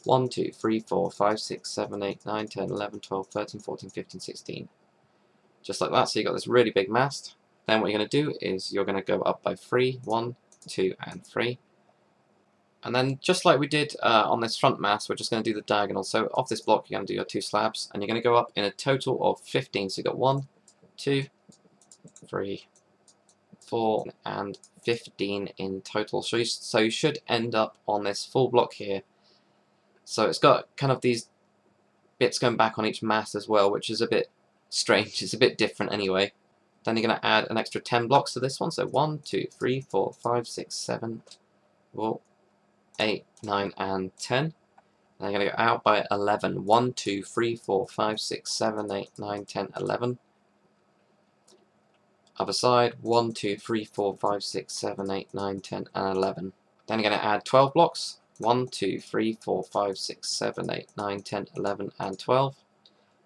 one, two, three, four, five, six, seven, eight, nine, ten, eleven, twelve, thirteen, fourteen, fifteen, sixteen. Just like that, so you've got this really big mass. Then what you're going to do is you're going to go up by three, one, two and three. And then just like we did uh, on this front mass, we're just going to do the diagonal. So off this block you're going to do your two slabs and you're going to go up in a total of fifteen. So you've got one, two, three, four and fifteen in total. So you, so you should end up on this full block here. So it's got kind of these bits going back on each mass as well, which is a bit strange. It's a bit different anyway. Then you're going to add an extra ten blocks to this one, so one, two, three, four, five, six, seven, eight, nine and ten. Then you're going to go out by eleven, one, two, three, four, five, six, seven, eight, nine, ten, eleven. Other side, one, two, three, four, five, six, seven, eight, nine, ten and eleven. Then you're going to add twelve blocks, one, two, three, four, five, six, seven, eight, nine, ten, eleven and twelve.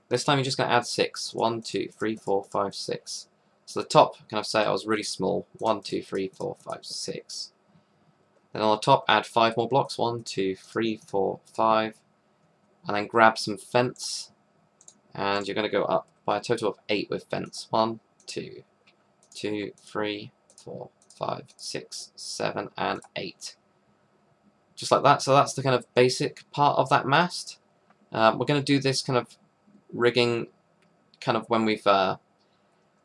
This time you're just going to add six, one, two, three, four, five, six. So the top, kind of say I was really small, one, two, three, four, five, six. Then on the top add five more blocks, one, two, three, four, five. And then grab some fence and you're going to go up by a total of eight with fence. one, two, two, three, four, five, six, seven and eight. Just like that, so that's the kind of basic part of that mast. Um, we're going to do this kind of rigging kind of when we've... Uh,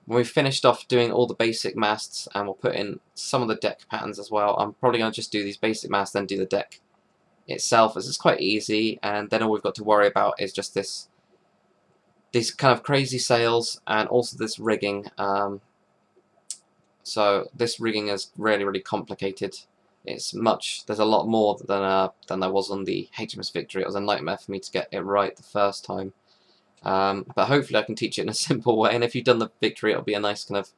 When we've finished off doing all the basic masts, and we'll put in some of the deck patterns as well. I'm probably going to just do these basic masts, then do the deck itself, as it's quite easy, and then all we've got to worry about is just this, these kind of crazy sails, and also this rigging. Um, so this rigging is really, really complicated. It's much, there's a lot more than uh, than there was on the H M S Victory. It was a nightmare for me to get it right the first time. Um, but hopefully I can teach it in a simple way, and if you've done the Victory it'll be a nice kind of,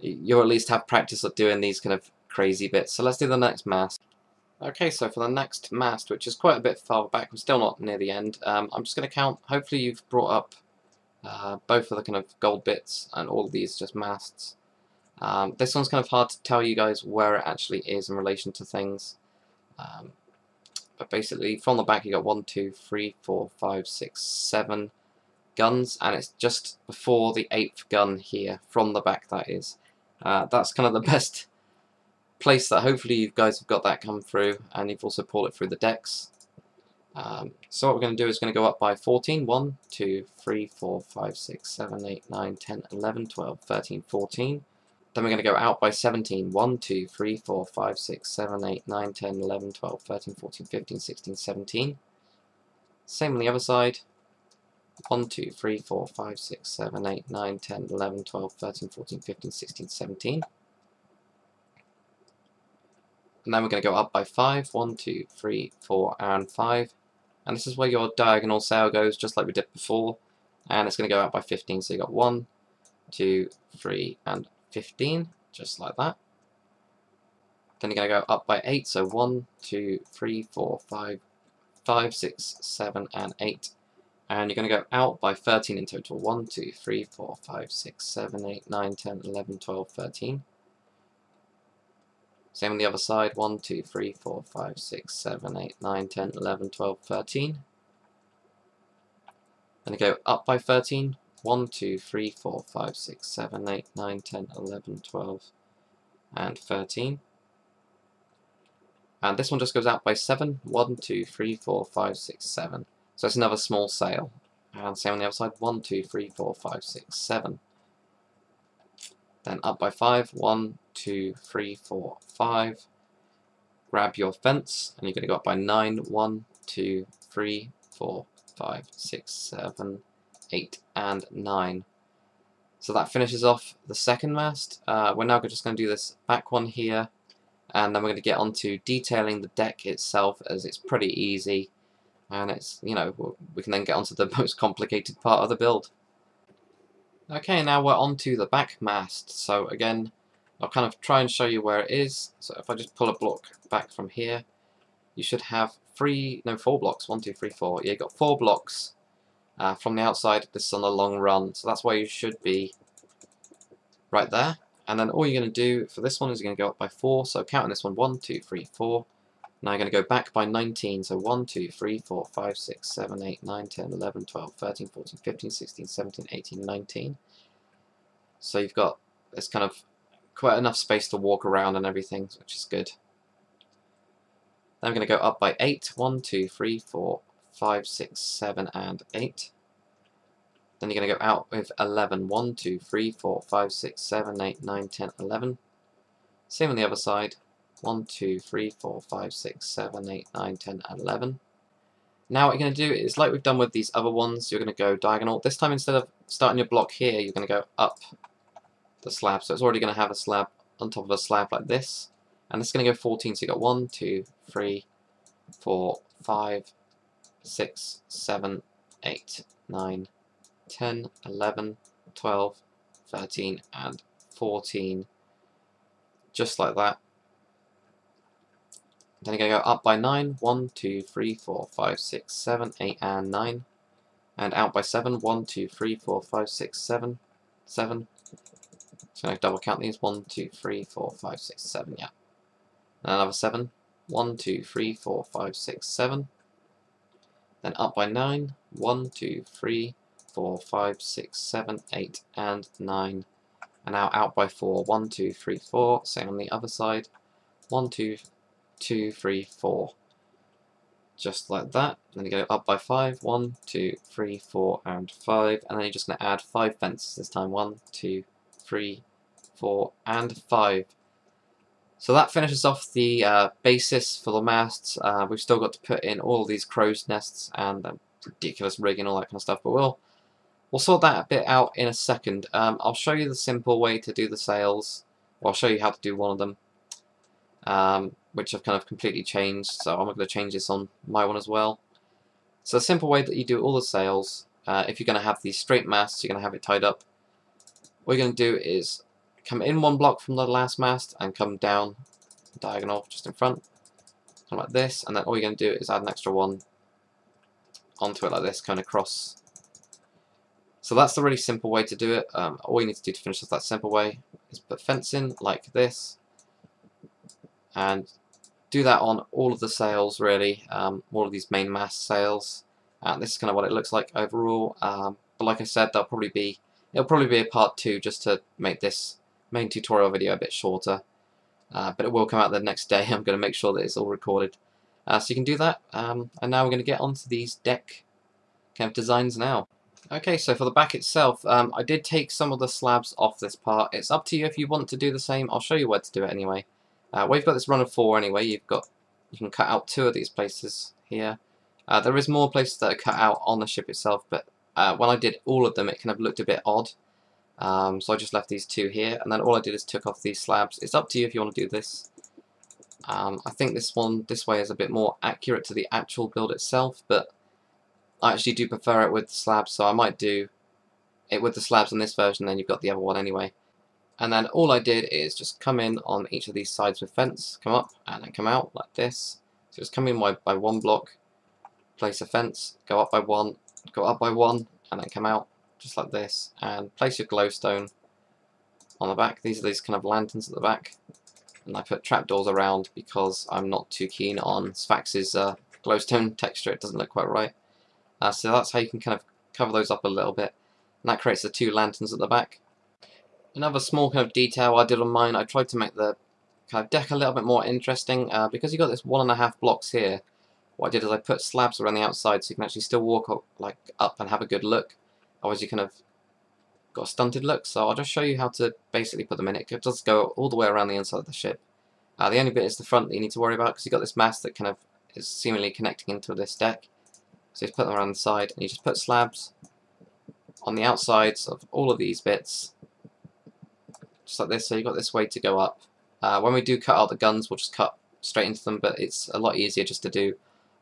you'll at least have practice of doing these kind of crazy bits. So let's do the next mast. Okay, so for the next mast, which is quite a bit far back, I'm still not near the end, um, I'm just going to count. Hopefully you've brought up uh, both of the kind of gold bits and all of these just masts. Um, this one's kind of hard to tell you guys where it actually is in relation to things. Um, But basically, from the back, you got one, two, three, four, five, six, seven guns, and it's just before the eighth gun here, from the back. That is, uh, that's kind of the best place that hopefully you guys have got that come through, and you've also pulled it through the decks. Um, so what we're going to do is going to go up by fourteen. One, two, three, four, five, six, seven, eight, nine, ten, eleven, twelve, thirteen, fourteen. Then we're going to go out by seventeen, one, two, three, four, five, six, seven, eight, nine, ten, eleven, twelve, thirteen, fourteen, fifteen, sixteen, seventeen. Same on the other side, one, two, three, four, five, six, seven, eight, nine, ten, eleven, twelve, thirteen, fourteen, fifteen, sixteen, seventeen. And then we're going to go up by five, one, two, three, four and five. And this is where your diagonal sail goes, just like we did before. And it's going to go out by fifteen, so you've got one, two, three and fifteen, just like that. Then you're going to go up by eight, so one, two, three, four, five, five, six, seven and eight. And you're going to go out by thirteen in total, one, two, three, four, five, six, seven, eight, nine, ten, eleven, twelve, thirteen. Same on the other side, one, two, three, four, five, six, seven, eight, nine, ten, eleven, twelve, thirteen. Then you go up by thirteen. one, two, three, four, five, six, seven, eight, nine, ten, eleven, twelve, and thirteen. And this one just goes out by seven. one, two, three, four, five, six, seven. So it's another small sail. And same on the other side. one, two, three, four, five, six, seven. Then up by five. one, two, three, four, five. Grab your fence. And you're going to go up by nine. one, two, three, four, five, six, seven, eight and nine. So that finishes off the second mast. Uh, we're now just going to do this back one here, and then we're going to get on to detailing the deck itself, as it's pretty easy, and it's, you know, we can then get onto the most complicated part of the build. Okay, now we're on to the back mast. So again, I'll kind of try and show you where it is. So if I just pull a block back from here, you should have three, no, four blocks. One, two, three, four. Yeah, you've got four blocks. Uh, from the outside, this is on the long run, so that's where you should be, right there. And then all you're going to do for this one is you're going to go up by four, so counting this one, one, two, three, four. Now you're going to go back by nineteen, so one, two, three, four, five, six, seven, eight, nine, ten, eleven, twelve, thirteen, fourteen, fifteen, sixteen, seventeen, eighteen, nineteen. So you've got, it's kind of quite enough space to walk around and everything, which is good. Then we're going to go up by eight, one, two, three, four, five, six, seven, and eight. Then you're going to go out with eleven. one, two, three, four, five, six, seven, eight, nine, ten, eleven. Same on the other side. one, two, three, four, five, six, seven, eight, nine, ten, eleven. Now what you're going to do is, like we've done with these other ones, you're going to go diagonal. This time, instead of starting your block here, you're going to go up the slab. So it's already going to have a slab on top of a slab like this. And it's going to go fourteen. So you've got one, two, three, four, five, six, seven, eight, nine, ten, eleven, twelve, thirteen, and fourteen, just like that. Then you're going to go up by nine, one, two, three, four, five, six, seven, eight, and nine, and out by seven, one, two, three, four, five, six, seven, seven. So I double count these, one, two, three, four, five, six, seven, yeah. And another seven, one, two, three, four, five, six, seven. Then up by nine, one, two, three, four, five, six, seven, eight, and nine. And now out by four, one, two, three, four, same on the other side, one, two, two, three, four. Just like that. Then you go up by five, one, two, three, four, and five. And then you're just going to add five fences this time, one, two, three, four, and five. So that finishes off the uh, basis for the masts. Uh, we've still got to put in all these crow's nests and um, ridiculous rigging and all that kind of stuff, but we'll, we'll sort that bit out in a second. Um, I'll show you the simple way to do the sails, or I'll show you how to do one of them, um, which I've kind of completely changed, so I'm not going to change this on my one as well. So the simple way that you do all the sails, uh, if you're going to have these straight masts, you're going to have it tied up, what you're going to do is come in one block from the last mast and come down diagonal just in front, come like this, and then all you're going to do is add an extra one onto it like this, kind of cross. So that's the really simple way to do it. Um, all you need to do to finish off that simple way is put fence in like this, and do that on all of the sails really, um, all of these main mast sails, and this is kind of what it looks like overall. Um, but like I said, there'll probably be it'll probably be a part two just to make this main tutorial video a bit shorter, uh, but it will come out the next day. I'm going to make sure that it's all recorded, uh, so you can do that. Um, and now we're going to get onto these deck kind of designs now. Okay, so for the back itself, um, I did take some of the slabs off this part. It's up to you if you want to do the same. I'll show you where to do it anyway. Uh, well, you've got this run of four anyway. You've got you can cut out two of these places here. Uh, there is more places that are cut out on the ship itself, but uh, when I did all of them, it kind of looked a bit odd. Um, so I just left these two here, and then all I did is took off these slabs. It's up to you if you want to do this. Um, I think this one, this way, is a bit more accurate to the actual build itself, but I actually do prefer it with the slabs, so I might do it with the slabs on this version, then you've got the other one anyway. And then all I did is just come in on each of these sides with fence, come up, and then come out like this. So just come in by, by one block, place a fence, go up by one, go up by one, and then come out. Just like this, and place your glowstone on the back. These are these kind of lanterns at the back, and I put trapdoors around because I'm not too keen on Sphax's uh, glowstone texture. It doesn't look quite right, uh, so that's how you can kind of cover those up a little bit, and that creates the two lanterns at the back. Another small kind of detail I did on mine, I tried to make the kind of deck a little bit more interesting, uh, because you got this one and a half blocks here. What I did is I put slabs around the outside so you can actually still walk up, like up and have a good look. Otherwise you kind of got a stunted look, so I'll just show you how to basically put them in. It does go all the way around the inside of the ship. Uh, the only bit is the front that you need to worry about, because you've got this mast that kind of is seemingly connecting into this deck. So you just put them around the side, and you just put slabs on the outsides of all of these bits, just like this, so you've got this way to go up. Uh, when we do cut out the guns, we'll just cut straight into them, but it's a lot easier just to do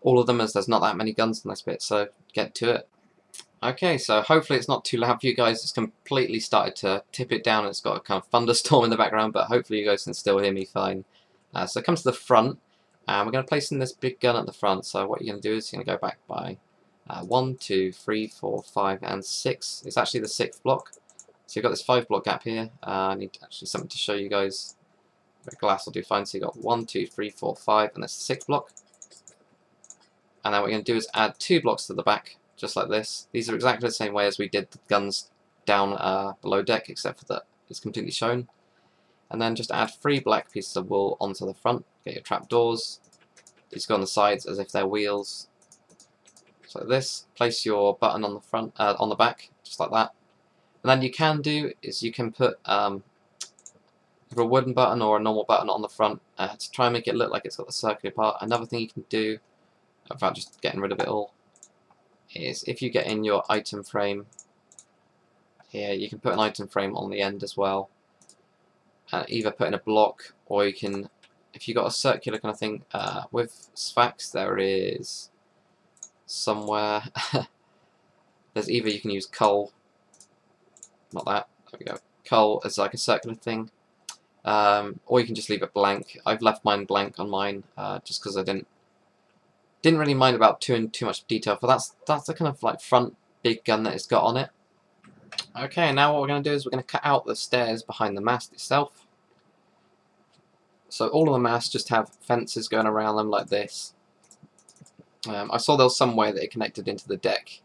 all of them as there's not that many guns in this bit, so get to it. Okay, so hopefully it's not too loud for you guys. It's completely started to tip it down and it's got a kind of thunderstorm in the background, but hopefully you guys can still hear me fine. Uh, so come to the front, and we're going to place in this big gun at the front. So what you're going to do is you're going to go back by uh, one, two, three, four, five, and six. It's actually the sixth block. So you've got this five block gap here. Uh, I need actually something to show you guys. The glass will do fine. So you've got one, two, three, four, five, and that's the sixth block. And then what you're going to do is add two blocks to the back, just like this. These are exactly the same way as we did the guns down uh, below deck, except for that it's completely shown. And then just add three black pieces of wool onto the front. Get your trapdoors. These go on the sides as if they're wheels, just like this. Place your button on the front, uh, on the back, just like that. And then you can do is you can put um, either a wooden button or a normal button on the front uh, to try and make it look like it's got the circular part. Another thing you can do, without just getting rid of it all, is if you get in your item frame here, you can put an item frame on the end as well. Uh, either put in a block, or you can, if you got a circular kind of thing, uh, with Sphax there is somewhere, there's either you can use coal, not that, there we go, coal as like a circular thing, um, or you can just leave it blank. I've left mine blank on mine, uh, just because I didn't didn't really mind about too in too much detail, but that's, that's the kind of like front big gun that it's got on it. Okay, now what we're going to do is we're going to cut out the stairs behind the mast itself. So all of the masts just have fences going around them like this. Um, I saw there was some way that it connected into the deck,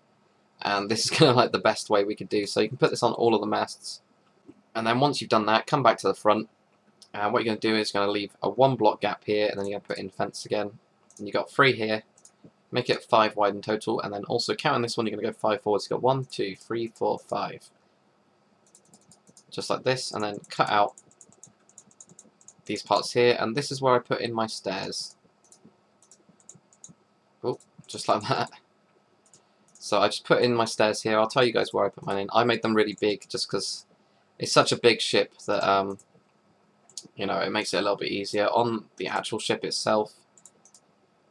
and this is kind of like the best way we could do. So you can put this on all of the masts, and then once you've done that, come back to the front, and what you're going to do is you're going to leave a one block gap here, and then you're going to put in fence again, and you've got three here. Make it five wide in total, and then also counting this one, you're going to go five forwards. You've got one, two, three, four, five. Just like this, and then cut out these parts here, and this is where I put in my stairs. Oh, just like that. So I just put in my stairs here. I'll tell you guys where I put mine in. I made them really big just because it's such a big ship that, um, you know, it makes it a little bit easier. On the actual ship itself,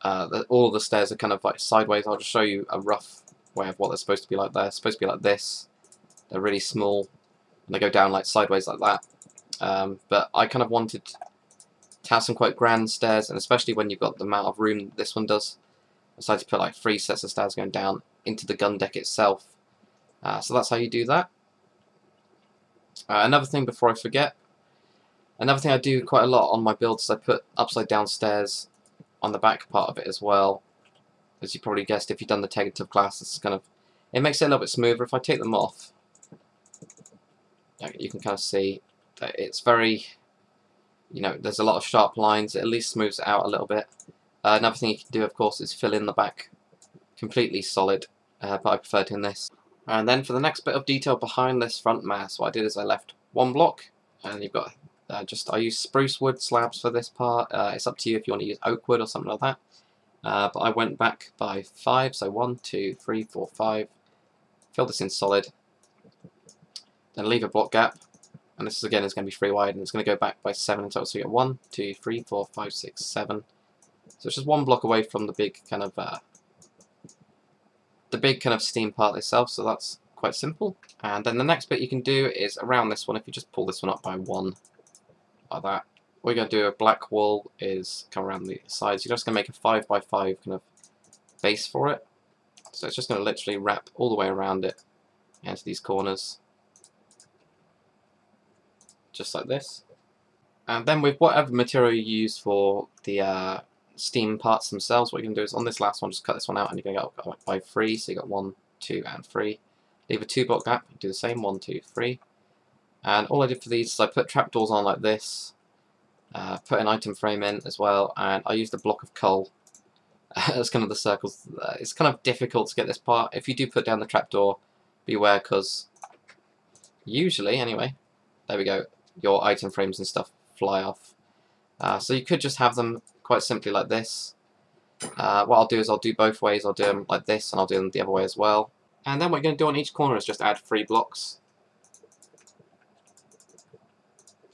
Uh, the, all the stairs are kind of like sideways. I'll just show you a rough way of what they're supposed to be like. They're supposed to be like this. They're really small, and they go down like sideways like that. Um, but I kind of wanted to have some quite grand stairs, and especially when you've got the amount of room that this one does, I decided to put like three sets of stairs going down into the gun deck itself. Uh, so that's how you do that. Uh, another thing before I forget, another thing I do quite a lot on my builds is I put upside down stairs on the back part of it as well. As you probably guessed, if you've done the Tegetthoff glass, it's kind of, it makes it a little bit smoother. If I take them off, you can kind of see that it's very, you know, there's a lot of sharp lines. It at least smooths it out a little bit. Uh, another thing you can do, of course, is fill in the back completely solid, uh, but I prefer doing this. And then for the next bit of detail behind this front mast, what I did is I left one block, and you've got Uh, just I use spruce wood slabs for this part. Uh, it's up to you if you want to use oak wood or something like that. Uh, but I went back by five, so one, two, three, four, five. Fill this in solid. Then leave a block gap, and this is again is going to be three wide, and it's going to go back by seven in total. So you get one, two, three, four, five, six, seven. So it's just one block away from the big kind of uh, the big kind of steam part itself. So that's quite simple. And then the next bit you can do is around this one. If you just pull this one up by one, like that. What you're going to do with black wool is come around the sides. You're just going to make a five by five kind of base for it. So it's just going to literally wrap all the way around it into these corners. Just like this. And then with whatever material you use for the uh, steam parts themselves, what you're going to do is on this last one, just cut this one out, and you're going to go by three. So you've got one, two, and three. Leave a two block gap, do the same, one, two, three. And all I did for these is I put trapdoors on like this, uh, put an item frame in as well, and I used a block of coal as kind of the circles. Uh, it's kind of difficult to get this part. If you do put down the trapdoor, beware, because usually, anyway, there we go, your item frames and stuff fly off. Uh, so you could just have them quite simply like this. Uh, what I'll do is I'll do both ways. I'll do them like this, and I'll do them the other way as well. And then what you're going to do on each corner is just add three blocks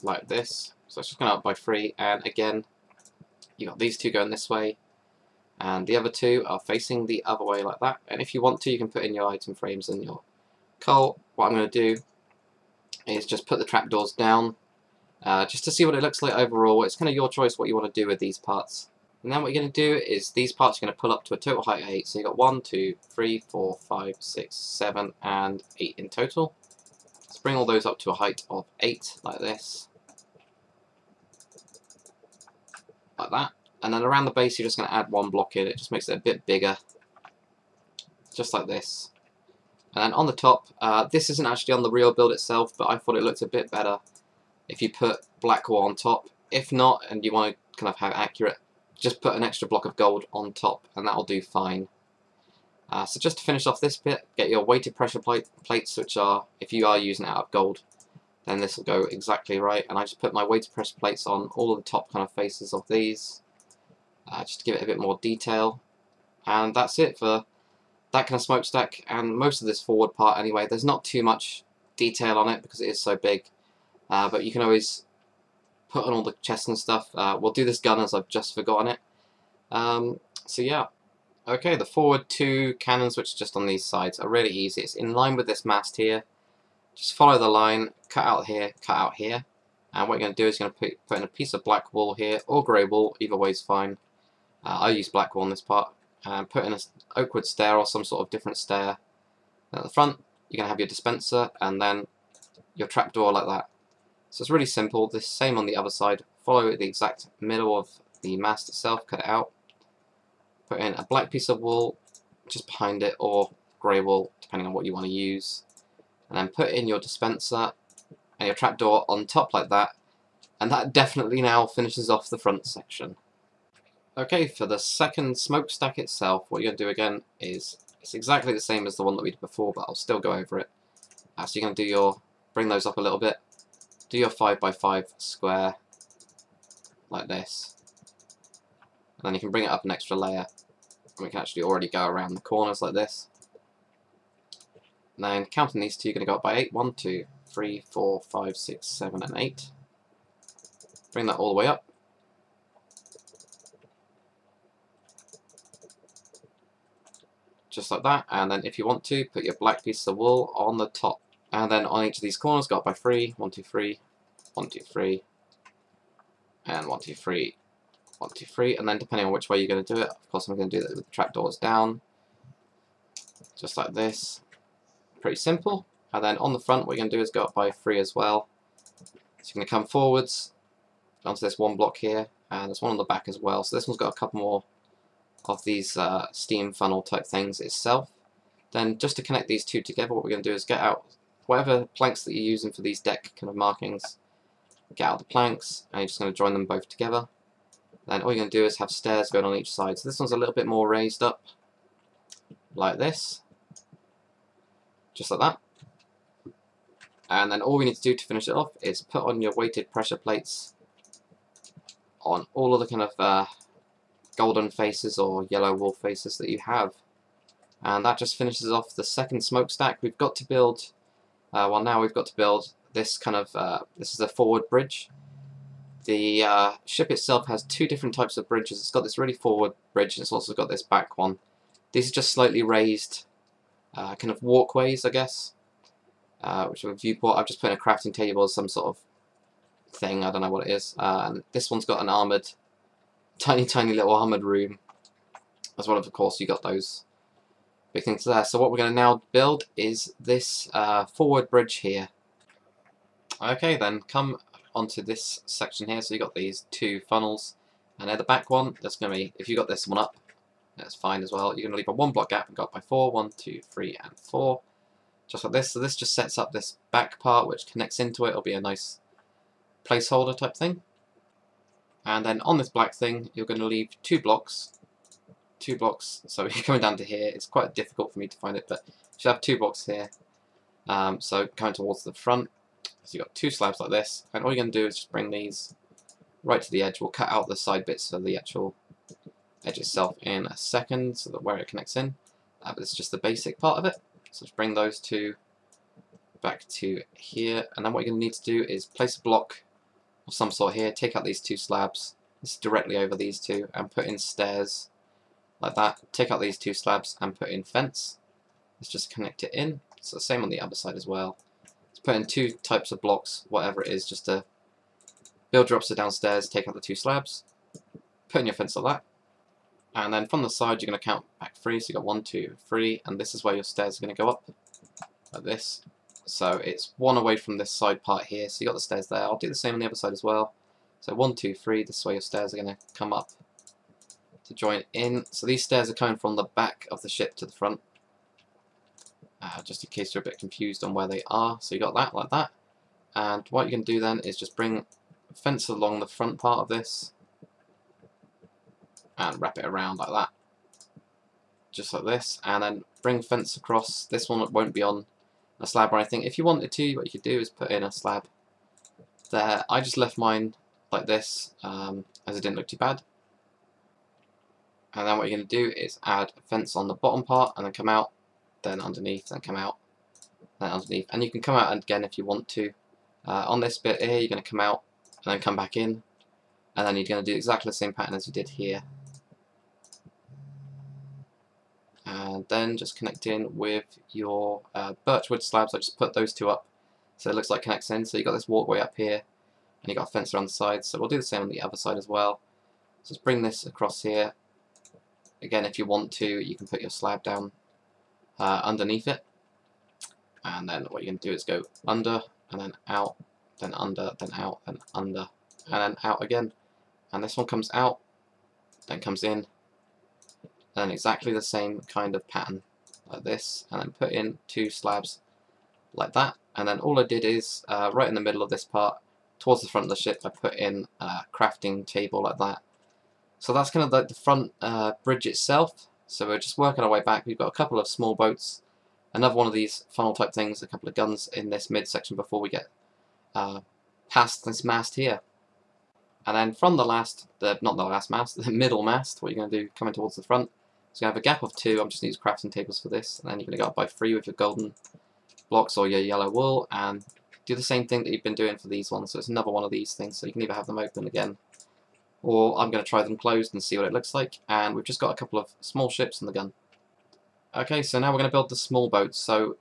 like this. So it's just going up by three, and again you got these two going this way and the other two are facing the other way like that. And if you want to, you can put in your item frames and your coal. What I'm going to do is just put the trapdoors down uh, just to see what it looks like overall. It's kind of your choice what you want to do with these parts. And then what you're going to do is these parts are going to pull up to a total height of eight. So you've got one, two, three, four, five, six, seven and eight in total. Let's bring all those up to a height of eight like this. Like that. And then around the base you're just going to add one block in. It just makes it a bit bigger. Just like this. And then on the top, uh, this isn't actually on the real build itself, but I thought it looked a bit better if you put black wool on top. If not, and you want to kind of have accurate, just put an extra block of gold on top and that'll do fine. Uh, so just to finish off this bit, get your weighted pressure plate, plates, which are, if you are using it out of gold, then this will go exactly right. And I just put my weighted pressure plates on all of the top kind of faces of these, uh, just to give it a bit more detail. And that's it for that kind of smokestack and most of this forward part anyway. There's not too much detail on it because it is so big, uh, but you can always put on all the chests and stuff. Uh, we'll do this gun as I've just forgotten it. Um, so yeah, okay, the forward two cannons, which are just on these sides, are really easy. It's in line with this mast here. Just follow the line, cut out here, cut out here, and what you're going to do is you're going to put in a piece of black wool here, or grey wool, either way is fine. Uh, I use black wool on this part. And put in an oak wood stair or some sort of different stair. And at the front, you're going to have your dispenser and then your trapdoor like that. So it's really simple. The same on the other side. Follow the exact middle of the mast itself, cut it out. Put in a black piece of wool just behind it, or grey wool, depending on what you want to use. And then put in your dispenser and your trapdoor on top like that. And that definitely now finishes off the front section. Okay, for the second smokestack itself, what you're going to do again is, it's exactly the same as the one that we did before, but I'll still go over it. Uh, so you're going to do your, bring those up a little bit, do your five by five square, like this. And then you can bring it up an extra layer, and we can actually already go around the corners like this. And then counting these two, you're going to go up by eight. one, two, three, four, five, six, seven and eight. Bring that all the way up. Just like that, and then if you want to, put your black piece of wool on the top. And then on each of these corners, go up by three, one, two, three, one, two, three, and one, two, three, one, two, three, and then depending on which way you're going to do it, of course I'm going to do that with the trapdoors down, just like this. Pretty simple. And then on the front, what you're going to do is go up by three as well. So you're going to come forwards onto this one block here, and there's one on the back as well, so this one's got a couple more of these uh, steam funnel type things itself. Then just to connect these two together, what we're going to do is get out whatever planks that you're using for these deck kind of markings, get out the planks, and you're just going to join them both together. Then all you're going to do is have stairs going on each side. So this one's a little bit more raised up, like this, just like that. And then all we need to do to finish it off is put on your weighted pressure plates on all of the kind of uh, golden faces or yellow wool faces that you have. And that just finishes off the second smokestack. We've got to build, uh, well now we've got to build this kind of, uh, this is a forward bridge. The uh, ship itself has two different types of bridges. It's got this really forward bridge, and it's also got this back one. These are just slightly raised uh, kind of walkways, I guess, uh, which are a viewport. I've just put in a crafting table as some sort of thing, I don't know what it is. Uh, and this one's got an armoured, tiny tiny little armoured room as well. Of course you got those big things there. So what we're going to now build is this uh, forward bridge here. Okay, then come onto this section here. So you got these two funnels, and at the back one, that's going to be, if you got this one up, that's fine as well. You're going to leave a one block gap and go up by four, one, two, three and four, just like this. So this just sets up this back part which connects into it. It'll be a nice placeholder type thing. And then on this black thing, you're going to leave two blocks. Two blocks, so you're coming down to here. It's quite difficult for me to find it, but you should have two blocks here. Um, so coming towards the front, so you've got two slabs like this. And all you're going to do is just bring these right to the edge. We'll cut out the side bits of the actual edge itself in a second, so that where it connects in. Uh, but it's just the basic part of it. So just bring those two back to here, and then what you're going to need to do is place a block of some sort here, take out these two slabs, this is directly over these two, and put in stairs like that, take out these two slabs and put in fence. Let's just connect it in, so same on the other side as well. Let's put in two types of blocks, whatever it is, just to build your upside down stairs, take out the two slabs, put in your fence like that, and then from the side you're going to count back three, so you've got one, two, three, and this is where your stairs are going to go up, like this. So it's one away from this side part here, so you got the stairs there. I'll do the same on the other side as well. So one, two, three, this way your stairs are going to come up to join in. So these stairs are coming from the back of the ship to the front, uh, just in case you're a bit confused on where they are. So you got that, like that. And what you can do then is just bring a fence along the front part of this and wrap it around like that, just like this. And then bring fence across. This one won't be on a slab or anything. If you wanted to, what you could do is put in a slab there. I just left mine like this um, as it didn't look too bad. And then what you're going to do is add a fence on the bottom part and then come out, then underneath, then come out, then underneath. And you can come out again if you want to. Uh, on this bit here, you're going to come out and then come back in, and then you're going to do exactly the same pattern as you did here. And then just connect in with your uh, birchwood slabs. I just put those two up so it looks like it connects in. So you've got this walkway up here and you've got a fence around the side. So we'll do the same on the other side as well. So just bring this across here. Again, if you want to, you can put your slab down uh, underneath it. And then what you're going to do is go under and then out, then under, then out, then under, and then out again. And this one comes out, then comes in. And exactly the same kind of pattern like this, and then put in two slabs like that. And then all I did is uh, right in the middle of this part towards the front of the ship, I put in a crafting table like that. So that's kind of like the front uh, bridge itself. So we're just working our way back. We've got a couple of small boats, another one of these funnel type things, a couple of guns in this mid section before we get uh, past this mast here. And then from the last, the, not the last mast, the middle mast, what you're going to do coming towards the front. So you have a gap of two. I'm just going to use crafting tables for this, and then you're going to go up by three with your golden blocks or your yellow wool, and do the same thing that you've been doing for these ones. So it's another one of these things. So you can either have them open again, or I'm going to try them closed and see what it looks like. And we've just got a couple of small ships and the gun. Okay, so now we're going to build the small boats. So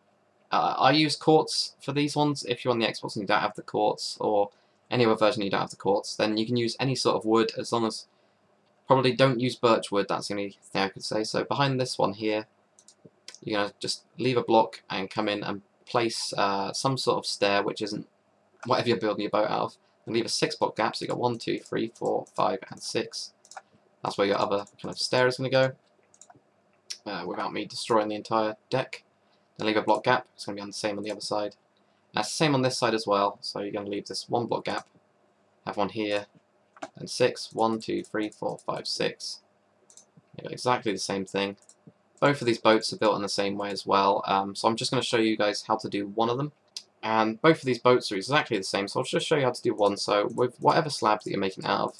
uh, I use quartz for these ones. If you're on the Xbox and you don't have the quartz, or any other version you don't have the quartz, then you can use any sort of wood, as long as. Probably don't use birch wood, that's the only thing I could say. So behind this one here, you're going to just leave a block and come in and place uh, some sort of stair, which isn't whatever you're building your boat out of, and leave a six block gap, so you've got one, two, three, four, five, and six. That's where your other kind of stair is going to go, uh, without me destroying the entire deck. Then leave a block gap, it's going to be on the same on the other side. That's the same on this side as well, so you're going to leave this one block gap, have one here, and six, one, two, three, four, five, six. You know, exactly the same thing. Both of these boats are built in the same way as well, um, so I'm just going to show you guys how to do one of them. And both of these boats are exactly the same, so I'll just show you how to do one. So with whatever slab that you're making out of,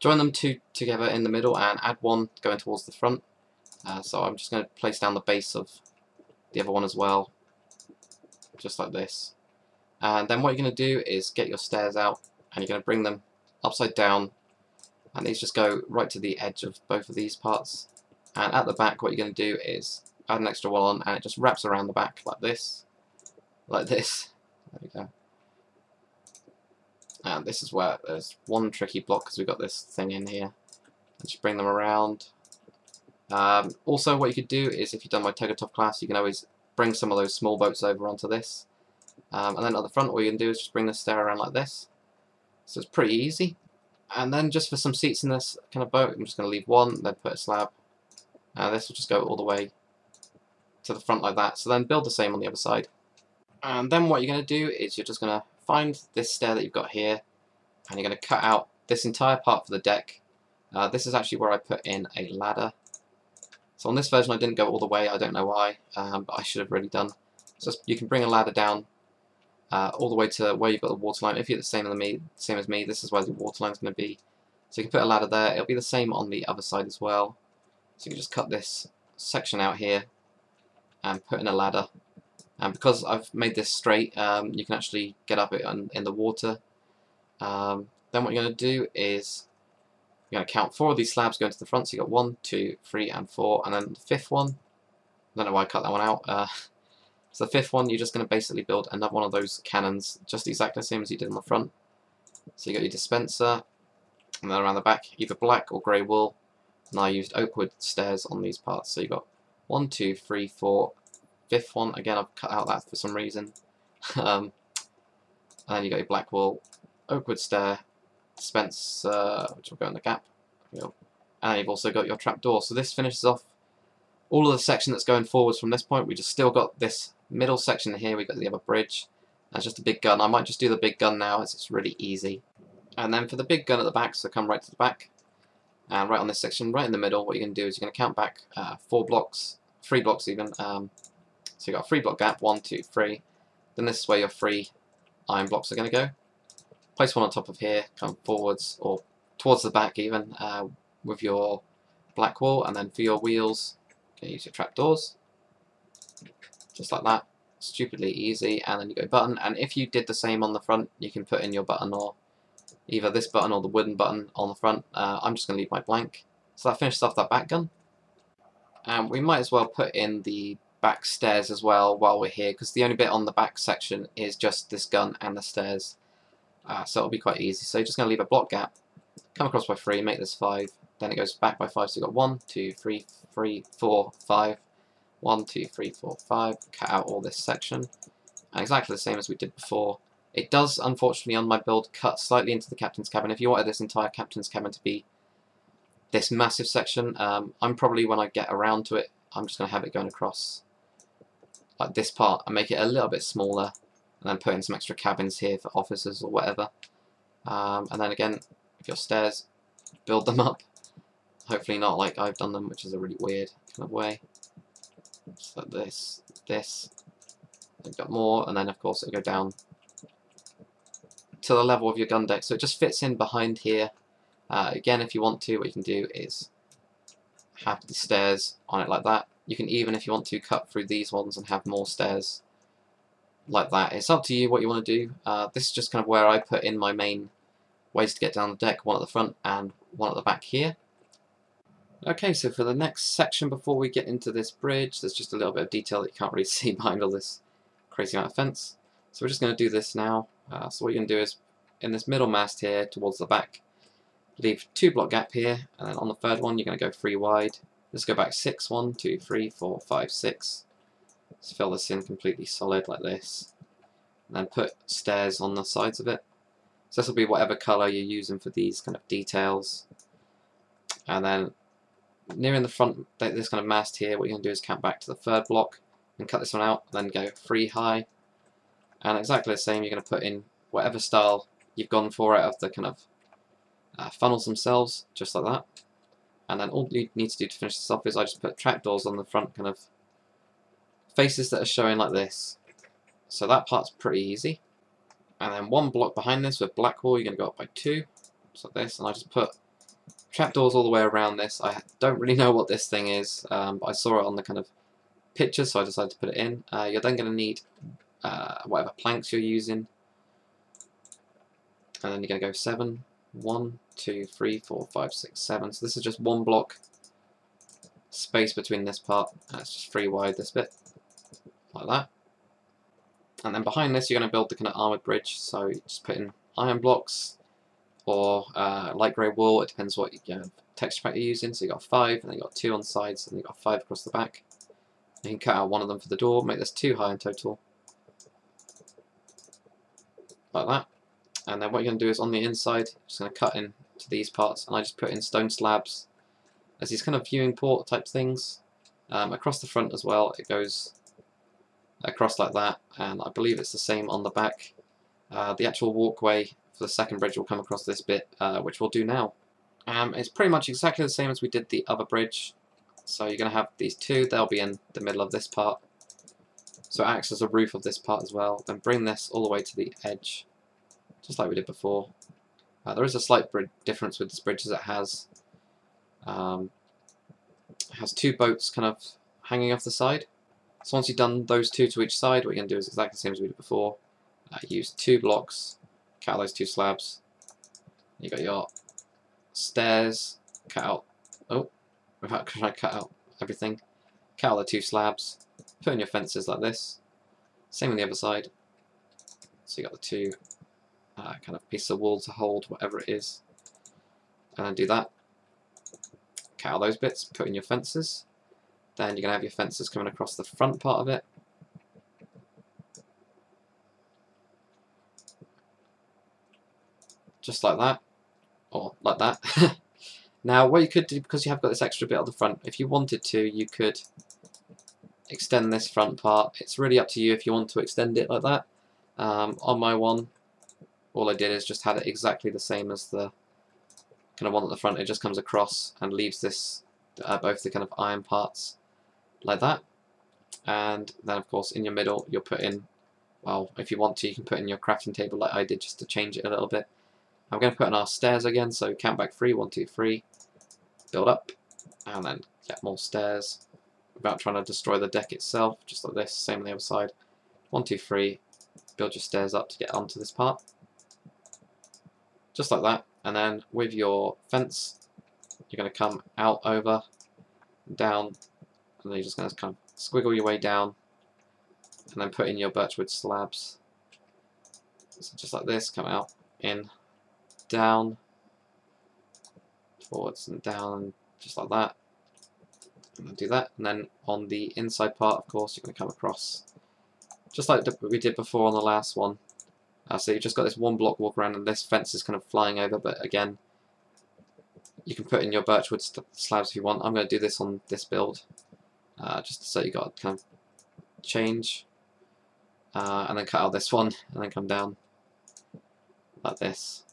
join them two together in the middle and add one going towards the front. Uh, so I'm just going to place down the base of the other one as well, just like this. And then what you're going to do is get your stairs out, and you're going to bring them upside down, and these just go right to the edge of both of these parts. And at the back, what you're going to do is add an extra one on, and it just wraps around the back like this, like this. There we go. And this is where there's one tricky block, because we've got this thing in here. And just bring them around. Um, also, what you could do is, if you've done my Tegetthoff class, you can always bring some of those small boats over onto this. Um, and then at the front, all you can do is just bring the stair around like this. So it's pretty easy. And then just for some seats in this kind of boat, I'm just going to leave one, then put a slab. Uh, this will just go all the way to the front like that. So then build the same on the other side. And then what you're going to do is you're just going to find this stair that you've got here, and you're going to cut out this entire part for the deck. Uh, this is actually where I put in a ladder. So on this version I didn't go all the way, I don't know why, um, but I should have really done. So you can bring a ladder down Uh, all the way to where you've got the water line. If you're the same as me, same as me, this is where the water line's going to be. So you can put a ladder there. It'll be the same on the other side as well. So you can just cut this section out here, and put in a ladder. And because I've made this straight, um, you can actually get up it on, in the water. Um, then what you're going to do is you're going to count four of these slabs going to the front. So you've got one, two, three, and four, and then the fifth one. I don't know why I cut that one out. Uh, so the fifth one, you're just going to basically build another one of those cannons, just exactly the same as you did on the front. So you got your dispenser, and then around the back, either black or grey wool. And I used oak wood stairs on these parts. So you've got one, two, three, four. Fifth one, again I've cut out that for some reason. um, and then you got your black wool, oak wood stair, dispenser, uh, which will go in the gap. And then you've also got your trapdoor. So this finishes off all of the section that's going forwards from this point. We just still got this middle section here, we got the other bridge. That's just a big gun. I might just do the big gun now as it's really easy. And then for the big gun at the back, so come right to the back. And right on this section, right in the middle, what you're going to do is you're going to count back uh, four blocks, three blocks even. Um, So you've got a three block gap, one, two, three. Then this is where your three iron blocks are going to go. Place one on top of here, come forwards or towards the back even uh, with your black wool, and then for your wheels, you can use your trapdoors, just like that. Stupidly easy. And then you go button, and if you did the same on the front, you can put in your button or either this button or the wooden button on the front. Uh, I'm just going to leave my blank. So that finishes off that back gun, and we might as well put in the back stairs as well while we're here, because the only bit on the back section is just this gun and the stairs, uh, so it'll be quite easy. So you're just going to leave a block gap, come across by three, make this five, then it goes back by five, so you've got one, two, three, three, four, five, one, two, three, four, five, cut out all this section, and exactly the same as we did before. It does, unfortunately, on my build, cut slightly into the captain's cabin. If you wanted this entire captain's cabin to be this massive section, um, I'm probably, when I get around to it, I'm just going to have it going across like this part and make it a little bit smaller, and then put in some extra cabins here for officers or whatever. Um, and then again, if your stairs, build them up. Hopefully not like I've done them, which is a really weird kind of way. Just like this, this. I've got more, and then of course it'll go down to the level of your gun deck. So it just fits in behind here. Uh, again, if you want to, what you can do is have the stairs on it like that. You can even, if you want to, cut through these ones and have more stairs like that. It's up to you what you want to do. Uh, this is just kind of where I put in my main ways to get down the deck, one at the front and one at the back here. Okay, so for the next section before we get into this bridge, there's just a little bit of detail that you can't really see behind all this crazy amount of fence. So we're just going to do this now. Uh, so what you're going to do is, in this middle mast here towards the back, leave two block gap here, and then on the third one you're going to go three wide. Let's go back six, one, two, three, four, five, six. Let's fill this in completely solid like this, and then put stairs on the sides of it. So this will be whatever colour you're using for these kind of details. And then near in the front, this kind of mast here, what you're going to do is count back to the third block and cut this one out, then go three high. And exactly the same, you're going to put in whatever style you've gone for out of the kind of Uh, funnels themselves, just like that. And then all you need to do to finish this off is I just put trapdoors on the front kind of faces that are showing like this. So that part's pretty easy. And then one block behind this with black wool, you're going to go up by two, just like this. And I just put trapdoors all the way around this. I don't really know what this thing is, um, but I saw it on the kind of picture, so I decided to put it in. Uh, you're then going to need uh, whatever planks you're using. And then you're going to go seven. One, two, three, four, five, six, seven. So this is just one block space between this part. That's just three wide, this bit, like that. And then behind this, you're going to build the kind of armoured bridge. So you just put in iron blocks or uh, light grey wool. It depends what you know, texture pack you're using. So you got five, and then you got two on the sides, and then you got five across the back. You can cut out one of them for the door. Make this two high in total, like that. And then what you're going to do is on the inside, just going to cut into these parts, and I just put in stone slabs as these kind of viewing port type things. Um, across the front as well, it goes across like that, and I believe it's the same on the back. Uh, the actual walkway for the second bridge will come across this bit, uh, which we'll do now. Um, it's pretty much exactly the same as we did the other bridge. So you're going to have these two, they'll be in the middle of this part. So it acts as a roof of this part as well. Then bring this all the way to the edge, just like we did before. Uh, there is a slight difference with this bridge, as it has um, it has two boats kind of hanging off the side, So once you've done those two to each side, what you're going to do is exactly the same as we did before. Uh, use two blocks, cut out those two slabs. You got your stairs, cut out. Oh, without trying to cut out everything. Cut out the two slabs, put in your fences like this. Same on the other side. So you got the two uh, kind of pieces of wall to hold whatever it is. And then do that. Cut out those bits, put in your fences. Then you're going to have your fences coming across the front part of it. Just like that. Or like that. Now what you could do, because you have got this extra bit on the front, if you wanted to, you could extend this front part. It's really up to you if you want to extend it like that. Um, on my one, all I did is just had it exactly the same as the kind of one at the front. It just comes across and leaves this uh, both the kind of iron parts like that. And then of course in your middle you'll put in, well, if you want to, you can put in your crafting table like I did just to change it a little bit. I'm going to put in our stairs again, so count back three, one, two, three, build up, and then get more stairs without trying to destroy the deck itself, just like this, same on the other side. One, two, three, build your stairs up to get onto this part. Just like that, and then with your fence, you're going to come out over, down, and then you're just going to kind of squiggle your way down, and then put in your birchwood slabs. So just like this, come out, in, down, forwards and down, just like that. I'm going to do that, and then on the inside part, of course, you're going to come across just like we did before on the last one. Uh, so you've just got this one block walk around, and this fence is kind of flying over, but again, you can put in your birchwood slabs if you want. I'm going to do this on this build, uh, just so you got to kind of change, uh, and then cut out this one, and then come down like this.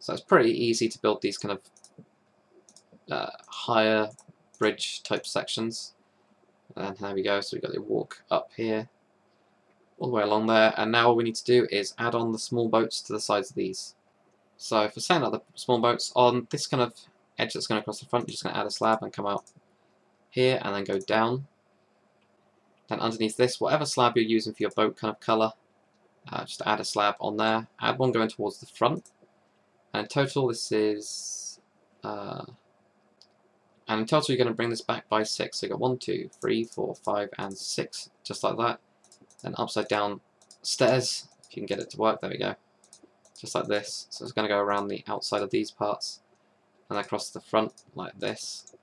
So it's pretty easy to build these kind of uh, higher bridge type sections. And there we go, so we've got the walk up here, all the way along there, and now all we need to do is add on the small boats to the sides of these. So for setting up the small boats, on this kind of edge that's going across the front, you're just going to add a slab and come out here and then go down. Then underneath this, whatever slab you're using for your boat kind of colour, uh, just add a slab on there, add one going towards the front. And in total this is, uh, and in total you're going to bring this back by six, so you've got one, two, three, four, five, and six, just like that. Then upside down stairs, if you can get it to work, there we go, just like this. So it's going to go around the outside of these parts, and across the front like this.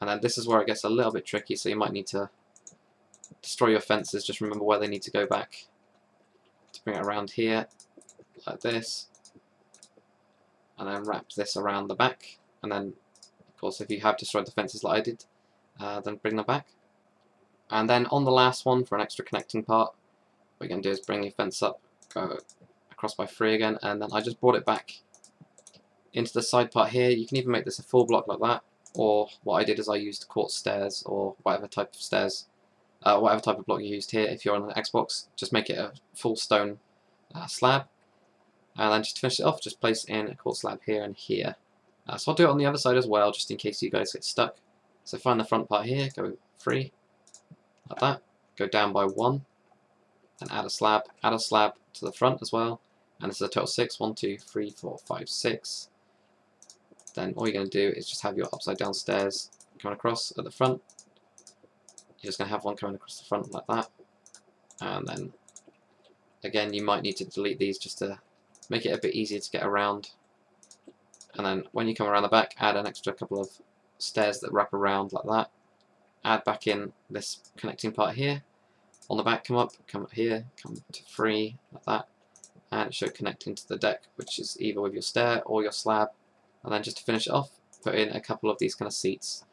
And then this is where it gets a little bit tricky, so you might need to destroy your fences, just remember where they need to go back, to bring it around here, like this. And then wrap this around the back, and then of course if you have destroyed the fences like I did, uh, then bring them back. And then on the last one, for an extra connecting part, what you're going to do is bring your fence up, go across by three again, and then I just brought it back into the side part here. You can even make this a full block like that, or what I did is I used quartz stairs, or whatever type of stairs, uh, whatever type of block you used here. If you're on an Xbox, just make it a full stone uh, slab. And then just to finish it off, just place in a quartz slab here and here. Uh, so I'll do it on the other side as well, just in case you guys get stuck. So find the front part here, go three, like that, go down by one, and add a slab, add a slab to the front as well, and this is a total six, one, two, three, four, five, six. Then all you're going to do is just have your upside down stairs coming across at the front. You're just going to have one coming across the front like that, and then again you might need to delete these just to make it a bit easier to get around. And then when you come around the back, add an extra couple of stairs that wrap around like that. Add back in this connecting part here. On the back, come up, come up here, come to three, like that. And it should connect into the deck, which is either with your stair or your slab. And then just to finish it off, put in a couple of these kind of seats.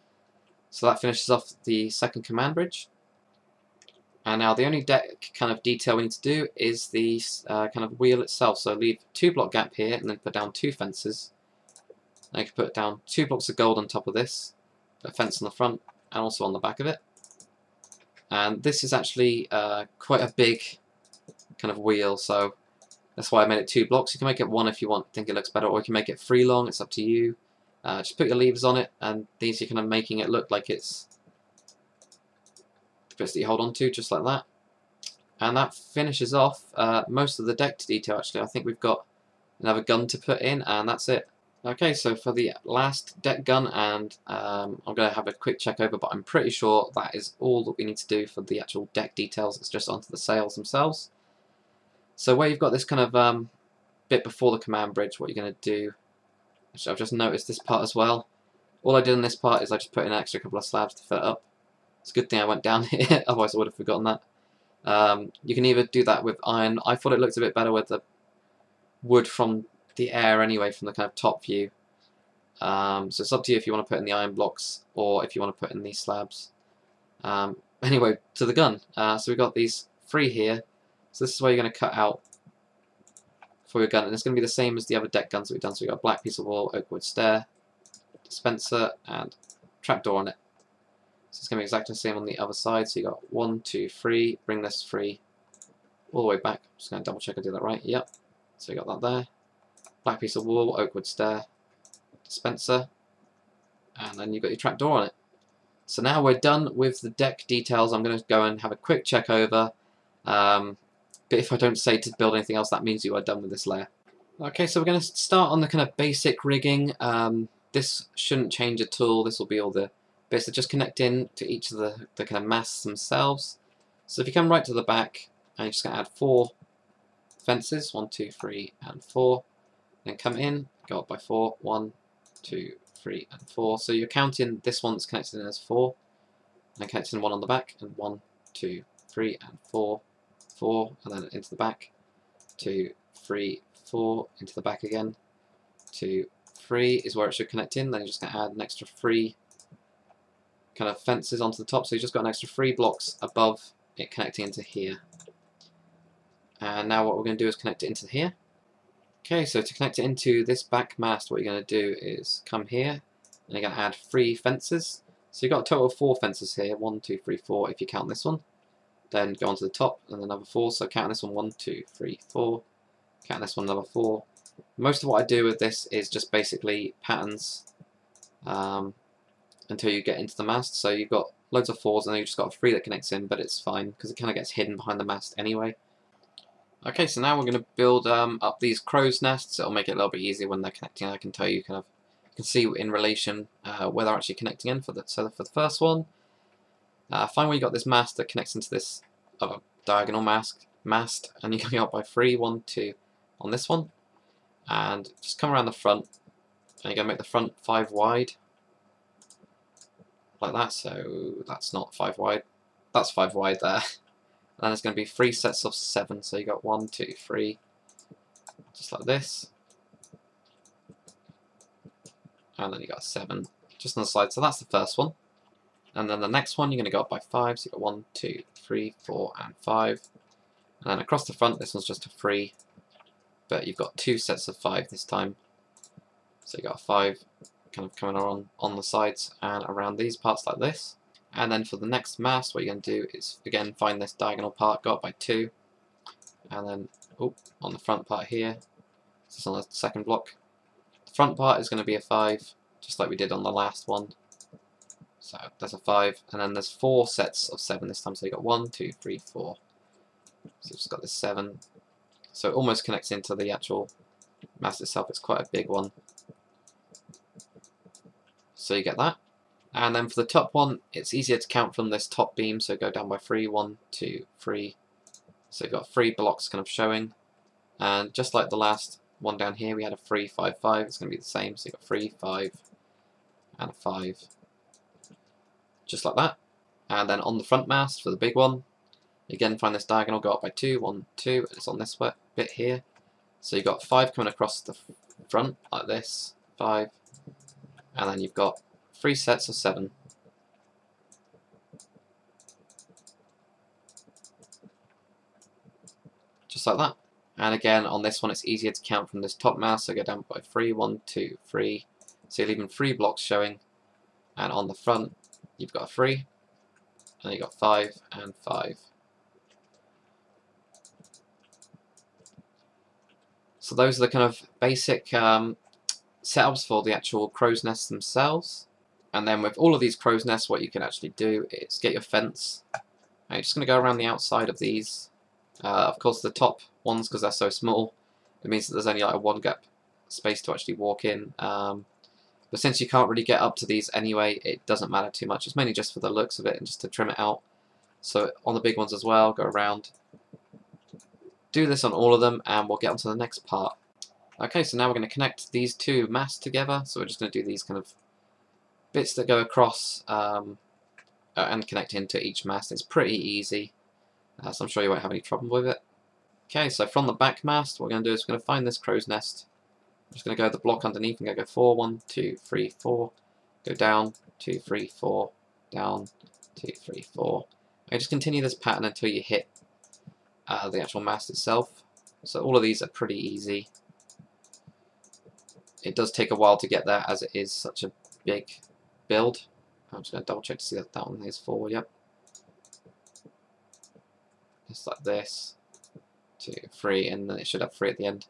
So that finishes off the second command bridge. And now the only deck kind of detail we need to do is the uh, kind of wheel itself. So leave two block gap here and then put down two fences. And you can put down two blocks of gold on top of this, a fence on the front and also on the back of it. And this is actually uh, quite a big kind of wheel, so that's why I made it two blocks. You can make it one if you want, think it looks better, or you can make it three long, it's up to you. Uh, just put your leaves on it, and these are kind of making it look like it's explicitly hold on to, just like that. And that finishes off uh, most of the deck to detail, actually. I think we've got another gun to put in, and that's it. Okay, so for the last deck gun, and um, I'm going to have a quick check over, but I'm pretty sure that is all that we need to do for the actual deck details. It's just onto the sails themselves. So where you've got this kind of um, bit before the command bridge, what you're going to do, actually I've just noticed this part as well. All I did in this part is I just put in an extra couple of slabs to fill it up. It's a good thing I went down here, otherwise I would have forgotten that. Um, you can either do that with iron. I thought it looked a bit better with the wood from the air anyway, from the kind of top view. Um, so it's up to you if you want to put in the iron blocks or if you want to put in these slabs. Um, anyway, to the gun. Uh, so we've got these three here. So this is where you're going to cut out for your gun, and it's going to be the same as the other deck guns that we've done. So we've got a black piece of wall, oak wood stair, dispenser, and trapdoor on it. So it's going to be exactly the same on the other side. So you got one, two, three. Bring this three all the way back. I'm just going to double check I did that right. Yep. So you got that there. Black piece of wall, oak wood stair, dispenser, and then you've got your trapdoor on it. So now we're done with the deck details. I'm going to go and have a quick check over. Um, but if I don't say to build anything else, that means you are done with this layer. Okay, so we're going to start on the kind of basic rigging. Um, this shouldn't change at all. This will be all the bits that just connect in to each of the, the kind of masts themselves. So if you come right to the back, and you're just going to add four fences, one, two, three, and four. Then come in, go up by four, one, two, three, and four. So you're counting this one that's connected in as four, and then connecting one on the back, and one, two, three, and four, four, and then into the back, two, three, four, into the back again, two, three is where it should connect in. Then you're just going to add an extra three kind of fences onto the top, so you've just got an extra three blocks above it connecting into here. And now what we're going to do is connect it into here. Okay, so to connect it into this back mast, what you're going to do is come here, and you're going to add three fences. So you've got a total of four fences here, one, two, three, four, if you count this one. Then go onto the top, and another four, so count this one, one, two, three, four. Count this one, another four. Most of what I do with this is just basically patterns um, until you get into the mast. So you've got loads of fours, and then you've just got a three that connects in, but it's fine, because it kind of gets hidden behind the mast anyway. Okay, so now we're going to build um, up these crow's nests. It'll make it a little bit easier when they're connecting. I can tell you kind of, you can see in relation uh, where they're actually connecting in. For the so for the first one, uh, find where you got this mast that connects into this other diagonal mast, mast, and you're going up by three, one, two, on this one, and just come around the front, and you're going to make the front five wide, like that. So that's not five wide. That's five wide there. And it's going to be three sets of seven, so you got one, two, three, just like this, and then you got seven just on the side. So that's the first one, and then the next one you're going to go up by five, so you got one, two, three, four, and five, and then across the front this one's just a three, but you've got two sets of five this time, so you got a five kind of coming on on the sides and around these parts like this. And then for the next mast, what you're going to do is, again, find this diagonal part, go up by two, and then oh, on the front part here, this is on the second block. The front part is going to be a five, just like we did on the last one. So there's a five, and then there's four sets of seven this time, so you've got one, two, three, four. So you've just got this seven. So it almost connects into the actual mast itself. It's quite a big one. So you get that. And then for the top one, it's easier to count from this top beam, so go down by three, one, two, three. So you've got three blocks kind of showing. And just like the last one down here, we had a three, five, five. It's going to be the same, so you've got three, five, and a five. Just like that. And then on the front mast, for the big one, again, find this diagonal, go up by two, one, two, and it's on this bit here. So you've got five coming across the front, like this, five, and then you've got three sets of seven. Just like that. And again, on this one, it's easier to count from this top mast, so go down by three, one, two, three. So you're leaving three blocks showing. And on the front, you've got a three, and you've got five, and five. So those are the kind of basic um, setups for the actual crow's nests themselves. And then with all of these crow's nests, what you can actually do is get your fence I'm just going to go around the outside of these. Uh, of course the top ones, because they're so small, it means that there's only like a one gap space to actually walk in. Um, but since you can't really get up to these anyway, it doesn't matter too much. It's mainly just for the looks of it and just to trim it out. So on the big ones as well, go around. Do this on all of them and we'll get on to the next part. Okay, so now we're going to connect these two masts together. So we're just going to do these kind of bits that go across um, and connect into each mast. It's pretty easy, uh, so I'm sure you won't have any trouble with it. Okay, so from the back mast, what we're going to do is we're going to find this crow's nest. I'm just going to go the block underneath and go four, one, two, three, four, go down, two, three, four, down, two, three, four. And just continue this pattern until you hit uh, the actual mast itself. So all of these are pretty easy. It does take a while to get there as it is such a big build. I'm just going to double check to see that that one is forward, yep. Just like this, two, three, and then it should have three at the end.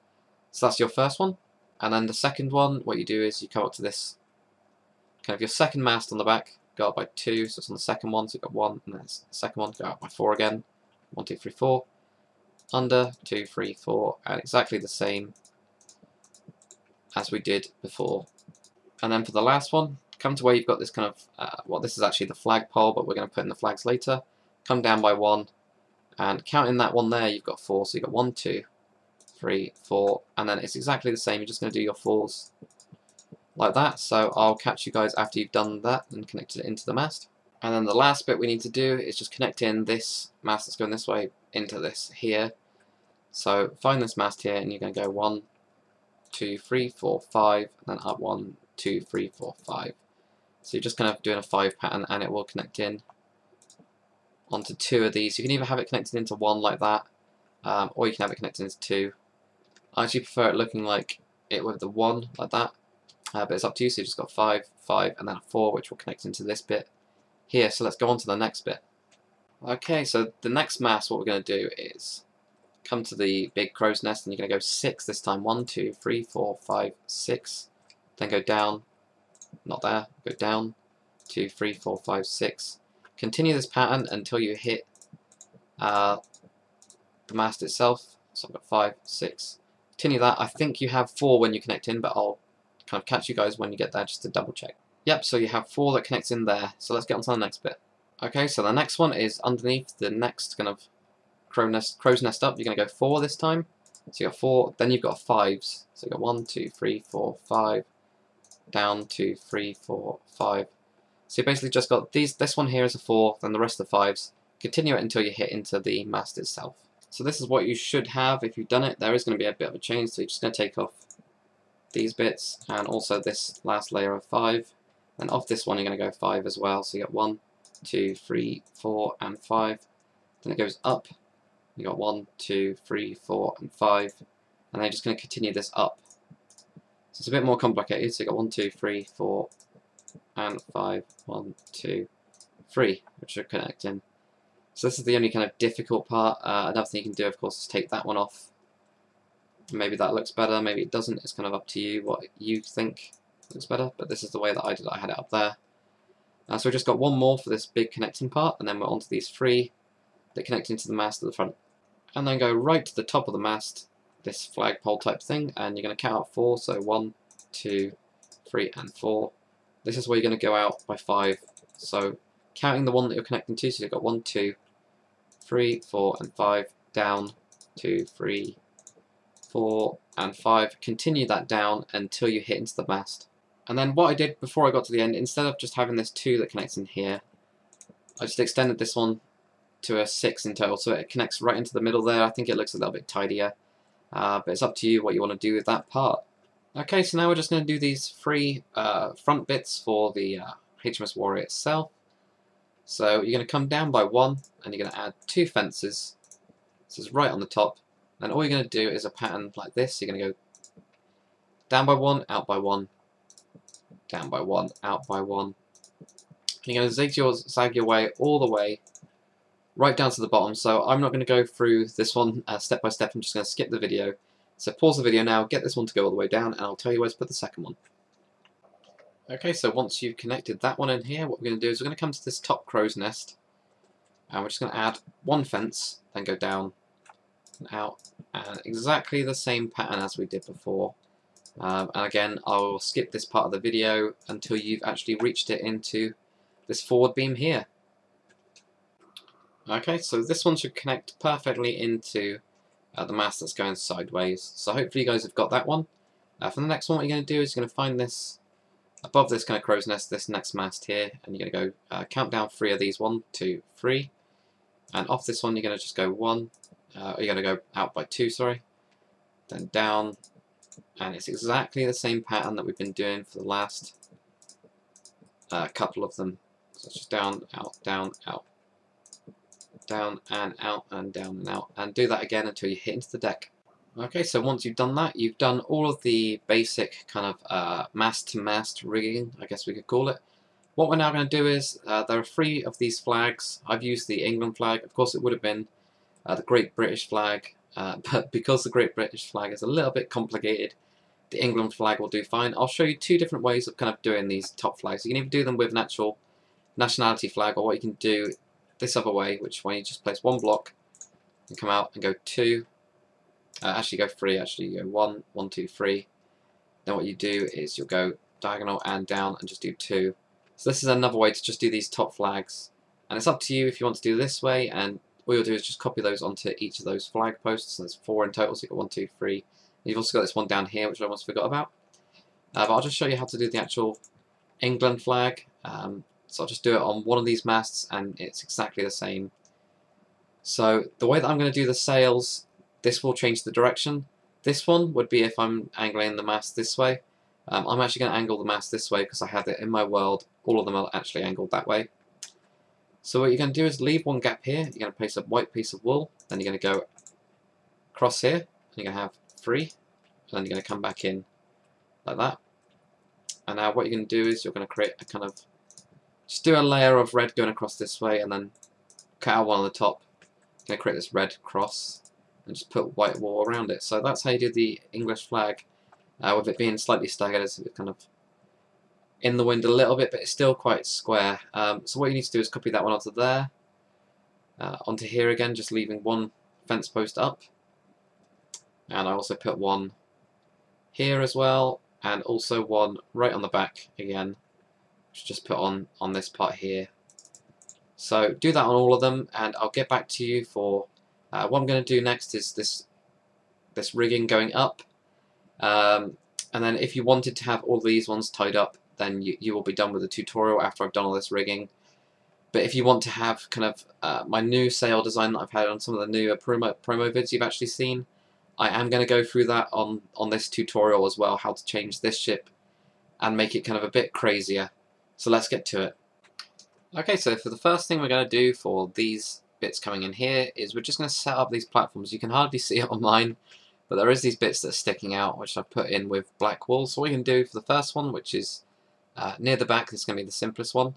So that's your first one. And then the second one, what you do is you come up to this, kind of your second mast on the back, go up by two, so it's on the second one, so you've got one, and then the second one, go up by four again, one, two, three, four, under, two, three, four, and exactly the same as we did before. And then for the last one, come to where you've got this kind of, uh, well, this is actually the flagpole, but we're going to put in the flags later. Come down by one, and counting that one there, you've got four. So you've got one, two, three, four, and then it's exactly the same. You're just going to do your fours like that. So I'll catch you guys after you've done that and connected it into the mast. And then the last bit we need to do is just connect in this mast that's going this way into this here. So find this mast here, and you're going to go one, two, three, four, five, and then up one, two, three, four, five. So you're just kind of doing a five pattern and it will connect in onto two of these. You can either have it connected into one like that, um, or you can have it connected into two. I actually prefer it looking like it with the one like that, uh, but it's up to you. So you've just got five, five, and then a four, which will connect into this bit here. So let's go on to the next bit. Okay, so the next mast, what we're going to do is come to the big crow's nest, and you're going to go six this time. One, two, three, four, five, six. Then go down. Not there, go down, two, three, four, five, six. Continue this pattern until you hit uh, the mast itself. So I've got five, six. Continue that. I think you have four when you connect in, but I'll kind of catch you guys when you get there just to double check. Yep, so you have four that connects in there. So let's get on to the next bit. Okay, so the next one is underneath the next kind of crow nest, crow's nest up. You're going to go four this time. So you got four, then you've got fives. So you got one, two, three, four, five. Down, two, three, four, five. So you basically just got these. This one here is a four, then the rest of the fives. Continue it until you hit into the mast itself. So this is what you should have if you've done it. There is going to be a bit of a change, so you're just going to take off these bits and also this last layer of five. And off this one you're going to go five as well. So you got one, two, three, four, and five. Then it goes up. You got one, two, three, four, and five. And then you're just going to continue this up. It's a bit more complicated, so you've got one, two, three, four, and five, one, two, three, which are connecting. So this is the only kind of difficult part. Uh, another thing you can do, of course, is take that one off. Maybe that looks better, maybe it doesn't. It's kind of up to you what you think looks better, but this is the way that I did it. I had it up there. Uh, so we've just got one more for this big connecting part, and then we're onto these three that connect into the mast at the front. And then go right to the top of the mast, this flagpole type thing, and you're going to count out four, so one, two, three, and four. This is where you're going to go out by five, so counting the one that you're connecting to, so you've got one, two, three, four, and five, down, two, three, four, and five. Continue that down until you hit into the mast. And then what I did before I got to the end, instead of just having this two that connects in here, I just extended this one to a six in total, so it connects right into the middle there. I think it looks a little bit tidier. Uh, but it's up to you what you want to do with that part. Okay, so now we're just going to do these three uh, front bits for the uh, H M S Warrior itself. So you're going to come down by one, and you're going to add two fences. This is right on the top, and all you're going to do is a pattern like this. So you're going to go down by one, out by one, down by one, out by one. And you're going to zig your, zag your way all the way right down to the bottom. So I'm not going to go through this one uh, step by step. I'm just going to skip the video. So pause the video now, get this one to go all the way down, and I'll tell you where to put the second one. Okay, so once you've connected that one in here, what we're going to do is we're going to come to this top crow's nest, and we're just going to add one fence, then go down and out, and exactly the same pattern as we did before. Um, and again, I'll skip this part of the video until you've actually reached it into this forward beam here. Okay, so this one should connect perfectly into uh, the mast that's going sideways. So hopefully you guys have got that one. Uh, for the next one, what you're going to do is you're going to find this, above this kind of crow's nest, this next mast here, and you're going to go uh, count down three of these, one, two, three. And off this one, you're going to just go one, uh, you're going to go out by two, sorry, then down. And it's exactly the same pattern that we've been doing for the last uh, couple of them. So it's just down, out, down, out, down and out and down and out, and do that again until you hit into the deck. Okay, so once you've done that, you've done all of the basic kind of uh, mast to mast rigging, I guess we could call it. What we're now going to do is, uh, there are three of these flags. I've used the England flag, of course it would have been uh, the Great British flag. Uh, but because the Great British flag is a little bit complicated, the England flag will do fine. I'll show you two different ways of kind of doing these top flags. You can even do them with an actual nationality flag, or what you can do this other way, which when you just place one block and come out and go two, uh, actually go three, actually you go one, one, two, three. Then what you do is you'll go diagonal and down and just do two. So this is another way to just do these top flags, and it's up to you if you want to do this way. And all you'll do is just copy those onto each of those flag posts. So there's four in total, so you've got one, two, three. You've also got this one down here, which I almost forgot about. Uh, but I'll just show you how to do the actual England flag. Um, so I'll just do it on one of these masts, and it's exactly the same. So the way that I'm going to do the sails, this will change the direction. This one would be if I'm angling the mast this way. Um, I'm actually going to angle the mast this way because I have it in my world. All of them are actually angled that way. So what you're going to do is leave one gap here, you're going to place a white piece of wool, then you're going to go across here, and you're going to have three, and then you're going to come back in like that. And now what you're going to do is you're going to create a kind of, just do a layer of red going across this way, and then cut out one on the top. You're going to create this red cross, and just put white wool around it. So that's how you do the English flag, uh, with it being slightly staggered, as it kind of in the wind a little bit, but it's still quite square. Um, so what you need to do is copy that one onto there, uh, onto here again, just leaving one fence post up, and I also put one here as well, and also one right on the back again, which just put on on this part here. So do that on all of them, and I'll get back to you for uh, what I'm going to do next is this this rigging going up, um, and then if you wanted to have all these ones tied up, then you, you will be done with the tutorial after I've done all this rigging. But if you want to have kind of uh, my new sail design that I've had on some of the newer promo, promo vids you've actually seen, I am going to go through that on, on this tutorial as well, how to change this ship and make it kind of a bit crazier. So let's get to it. Okay, so for the first thing we're going to do for these bits coming in here is we're just going to set up these platforms. You can hardly see it on mine, but there is these bits that are sticking out, which I've put in with black wool. So what you can do for the first one, which is Uh, near the back, this is going to be the simplest one,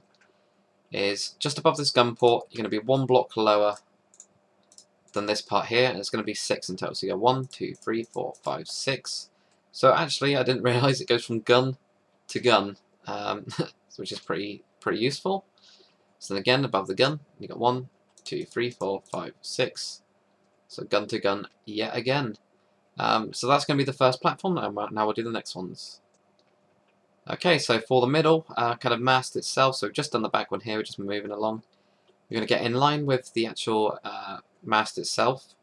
is just above this gun port, you're going to be one block lower than this part here, and it's going to be six in total. So you go one, two, three, four, five, six. So actually, I didn't realise it goes from gun to gun, um, which is pretty pretty useful. So then again, above the gun, you got one, two, three, four, five, six. So gun to gun yet again. Um, so that's going to be the first platform, and now we'll do the next ones. Okay, so for the middle uh, kind of mast itself, so we've just done the back one here, we're just moving along. You're going to get in line with the actual uh, mast itself,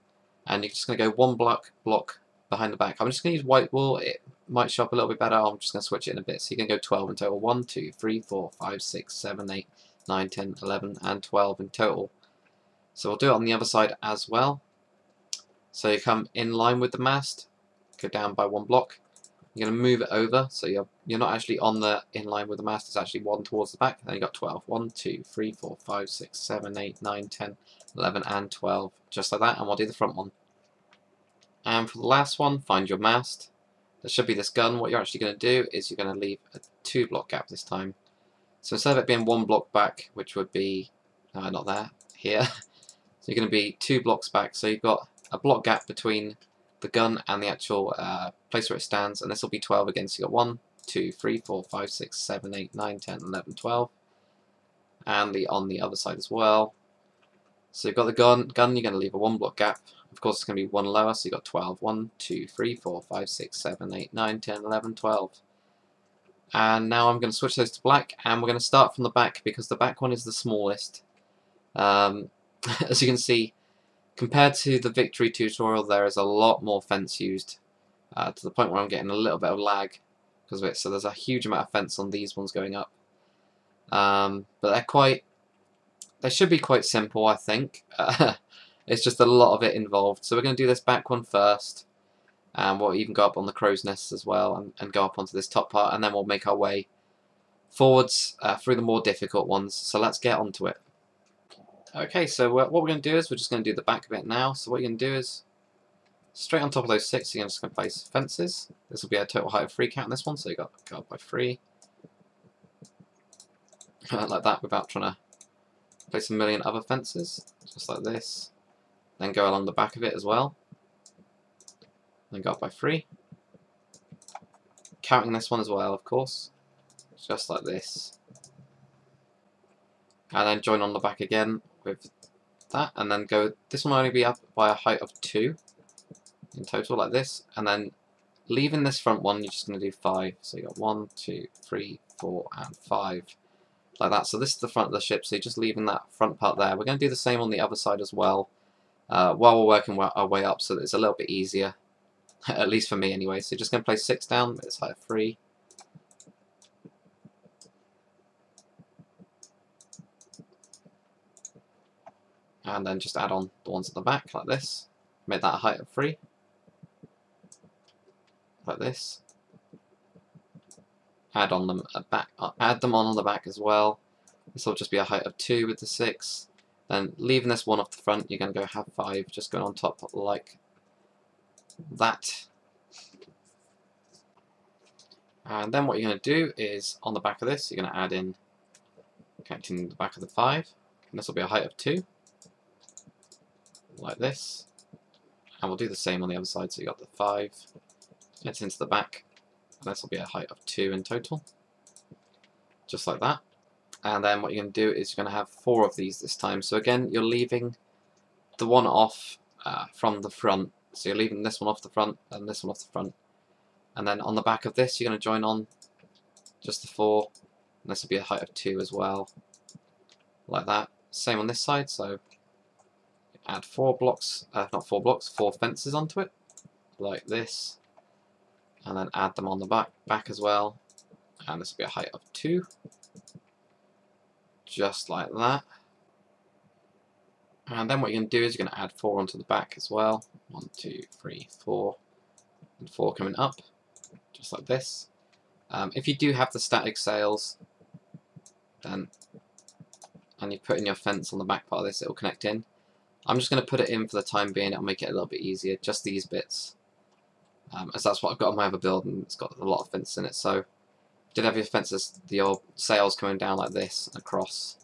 and you're just going to go one block block behind the back. I'm just going to use white wool, it might show up a little bit better, I'm just going to switch it in a bit. So you're going to go twelve in total, one, two, three, four, five, six, seven, eight, nine, ten, eleven, and twelve in total. So we'll do it on the other side as well. So you come in line with the mast, go down by one block. You're going to move it over, so you're, you're not actually on the in line with the mast, it's actually one towards the back, then you've got twelve. one, two, three, four, five, six, seven, eight, nine, ten, eleven, and twelve, just like that, and we'll do the front one. And for the last one, find your mast. There should be this gun. What you're actually going to do is you're going to leave a two block gap this time. So instead of it being one block back, which would be, uh, not there, here, so you're going to be two blocks back, so you've got a block gap between the gun and the actual uh, place where it stands, and this will be twelve again, so you got one, two, three, four, five, six, seven, eight, nine, ten, eleven, twelve, and the on the other side as well. So you've got the gun, gun you're going to leave a one block gap. Of course it's going to be one lower, so you've got twelve. one, two, three, four, five, six, seven, eight, nine, ten, eleven, twelve. And now I'm going to switch those to black, and we're going to start from the back because the back one is the smallest. Um, as you can see, compared to the Victory tutorial, there is a lot more fence used, uh, to the point where I'm getting a little bit of lag because of it. So there's a huge amount of fence on these ones going up. Um, but they're quite, they should be quite simple, I think. Uh, it's just a lot of it involved. So we're going to do this back one first, and we'll even go up on the crow's nest as well, and, and go up onto this top part, and then we'll make our way forwards uh, through the more difficult ones. So let's get onto it. Okay, so we're, what we're going to do is we're just going to do the back bit now. So what you're going to do is straight on top of those six, you're just going to place fences. This will be a total height of three count in this one, so you got to go up by three. Like that, without trying to place a million other fences, just like this. Then go along the back of it as well. Then go up by three. Counting this one as well, of course. Just like this. And then join on the back again with that. And then go, this one will only be up by a height of two in total, like this. And then leaving this front one, you're just going to do five. So you got one, two, three, four, and five. Like that. So this is the front of the ship, so you're just leaving that front part there. We're going to do the same on the other side as well, uh, while we're working our way up, so that it's a little bit easier. At least for me anyway. So you're just going to place six down, it's height of three. And then just add on the ones at the back, like this. Make that a height of three. Like this. Add on them at back. Add them on on the back as well. This will just be a height of two with the six. Then leaving this one off the front, you're going to go have five, just going on top like that. And then what you're going to do is on the back of this, you're going to add in connecting the back of the five, and this will be a height of two, like this. And we'll do the same on the other side. So you got the five, it's into the back. And this will be a height of two in total, just like that. And then what you're going to do is you're going to have four of these this time. So again, you're leaving the one off uh, from the front. So you're leaving this one off the front and this one off the front. And then on the back of this, you're going to join on just the four. And this will be a height of two as well, like that. Same on this side. So add four blocks, uh, not four blocks, four fences onto it, like this. And then add them on the back, back as well, and this will be a height of two, just like that. And then what you're going to do is you're going to add four onto the back as well, one, two, three, four, and four coming up, just like this. Um, if you do have the static sails, then and you put in your fence on the back part of this, it will connect in. I'm just going to put it in for the time being, it'll make it a little bit easier, just these bits. Um, as that's what I've got on my other build, and it's got a lot of fences in it. So, did have your fences, the old sails coming down like this and across.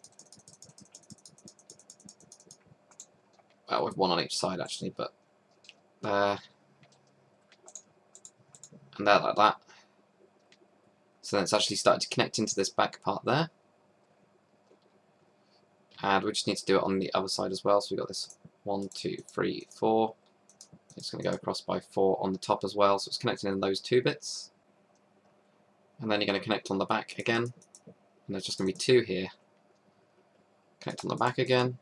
Well, with one on each side actually, but there and there like that. So then it's actually started to connect into this back part there, and we just need to do it on the other side as well. So we got this one, two, three, four. It's going to go across by four on the top as well, so it's connecting in those two bits. And then you're going to connect on the back again, and there's just going to be two here. Connect on the back again,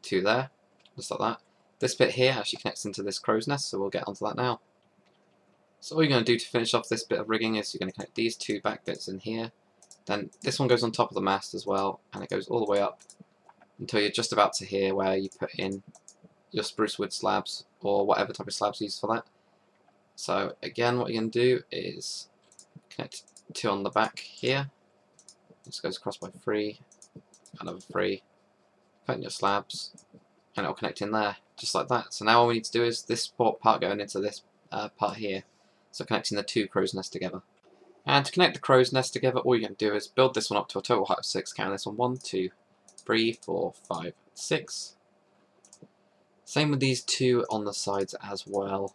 two there, just like that. This bit here actually connects into this crow's nest, so we'll get onto that now. So all you're going to do to finish off this bit of rigging is you're going to connect these two back bits in here. Then this one goes on top of the mast as well, and it goes all the way up until you're just about to here where you put in your spruce wood slabs, or whatever type of slabs you use for that. So again, what you're going to do is connect two on the back here. This goes across by three, another three, put in your slabs, and it'll connect in there, just like that. So now all we need to do is this port part going into this uh, part here, so connecting the two crow's nests together. And to connect the crow's nest together, all you're going to do is build this one up to a total height of six, counting this one, one, two, three, four, five, six. Same with these two on the sides as well,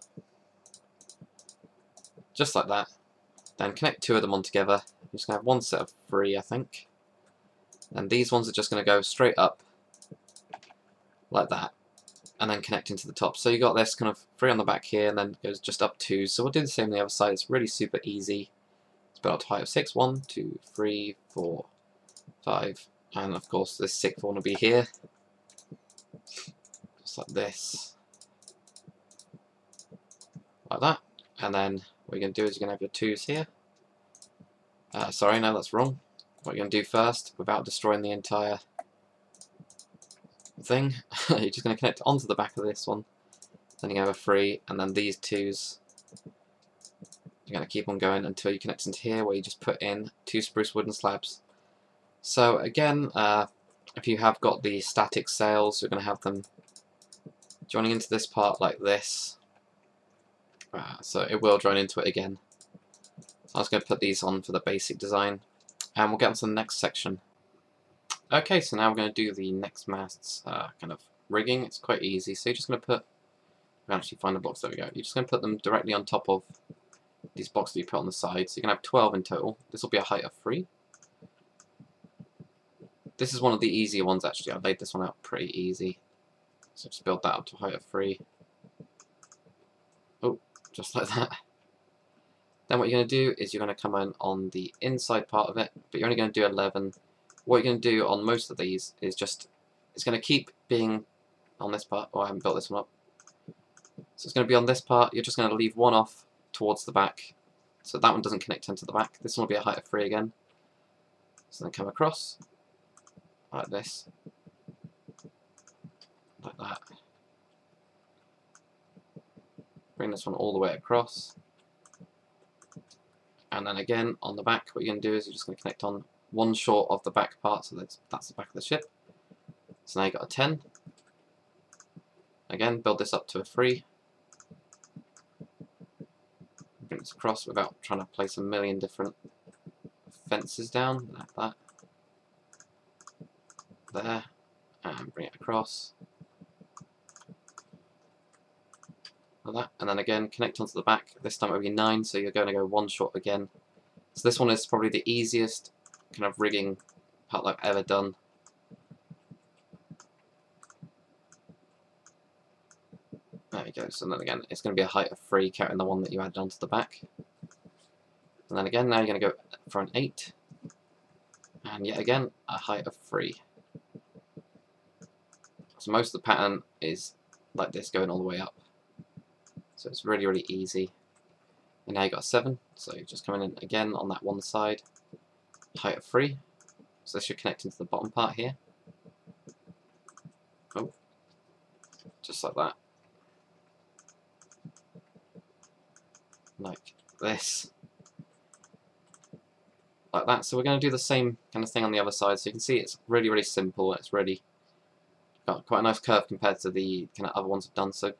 just like that. Then connect two of them on together. I'm just going to have one set of three, I think. And these ones are just going to go straight up like that, and then connecting to the top. So you got this kind of three on the back here, and then it goes just up two. So we'll do the same on the other side. It's really super easy. It's built up to a height of six. One, two, three, four, five, and of course this sixth one will be here, just like this, like that. And then what you're going to do is you're going to have your twos here. Uh, sorry, no, that's wrong. What you're going to do first, without destroying the entire thing, you're just going to connect onto the back of this one, then you have a three, and then these twos you're going to keep on going until you connect into here, where you just put in two spruce wooden slabs. So again, uh, if you have got the static sails, you're going to have them joining into this part like this, uh, so it will join into it again. So I'm just going to put these on for the basic design, and we'll get on to the next section. Okay, so now we're going to do the next mast's uh, kind of rigging. It's quite easy. So you're just going to put, I can actually find the blocks, there we go. You're just going to put them directly on top of these blocks that you put on the side. So you're going to have twelve in total. This will be a height of three. This is one of the easier ones, actually. I laid this one out pretty easy. So just build that up to a height of three. Oh, just like that. Then what you're going to do is you're going to come in on the inside part of it, but you're only going to do eleven. What you're going to do on most of these is just, it's going to keep being on this part. Oh, I haven't built this one up. So it's going to be on this part. You're just going to leave one off towards the back, so that one doesn't connect into the back. This one will be a height of three again. So then come across like this, like that. Bring this one all the way across, and then again on the back, what you're going to do is you're just going to connect on one short of the back part, so that's, that's the back of the ship. So now you've got a ten. Again, build this up to a three. Bring this across without trying to place a million different fences down, like that. There, and bring it across. Like that, and then again, connect onto the back. This time it'll be nine, so you're going to go one short again. So this one is probably the easiest kind of rigging part that I've ever done. There we go. So then again, it's going to be a height of three, counting the one that you added onto the back. And then again, now you're going to go for an eight, and yet again a height of three. So most of the pattern is like this, going all the way up. So it's really, really easy. And now you've got a seven, so you're just coming in again on that one side, height of three, so this should connect into the bottom part here. Oh, just like that, like this, like that. So we're going to do the same kind of thing on the other side. So you can see it's really, really simple. It's really got quite a nice curve compared to the kind of other ones I've done. So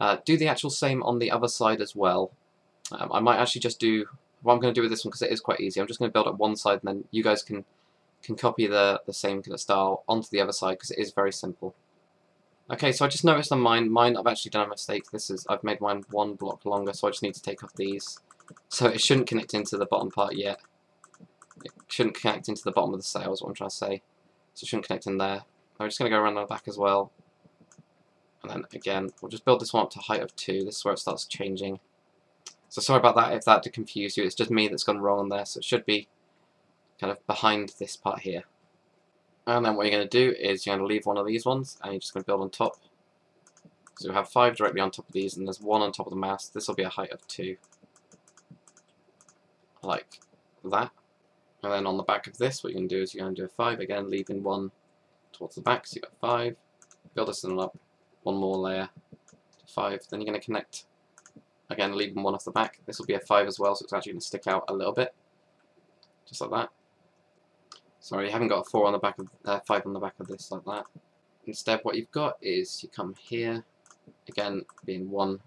uh, do the actual same on the other side as well. Um, I might actually just do. What I'm going to do with this one, because it is quite easy, I'm just going to build up one side, and then you guys can can copy the, the same kind of style onto the other side, because it is very simple. Okay, so I just noticed on mine, mine I've actually done a mistake. This is, I've made mine one block longer, so I just need to take off these. So it shouldn't connect into the bottom part yet. It shouldn't connect into the bottom of the sail is what I'm trying to say. So it shouldn't connect in there. I'm just going to go around the back as well. And then again, we'll just build this one up to a height of two. This is where it starts changing. So sorry about that if that did confuse you, it's just me that's gone wrong on there, so it should be kind of behind this part here. And then what you're going to do is you're going to leave one of these ones, and you're just going to build on top. So we have five directly on top of these, and there's one on top of the mast. This will be a height of two, like that. And then on the back of this, what you're going to do is you're going to do a five, again leaving one towards the back, so you've got five. Build this one up, one more layer, five, then you're going to connect. Again, leaving one off the back. This will be a five as well, so it's actually going to stick out a little bit, just like that. Sorry, you haven't got a four on the back of uh, five on the back of this, like that. Instead, what you've got is you come here, again being one,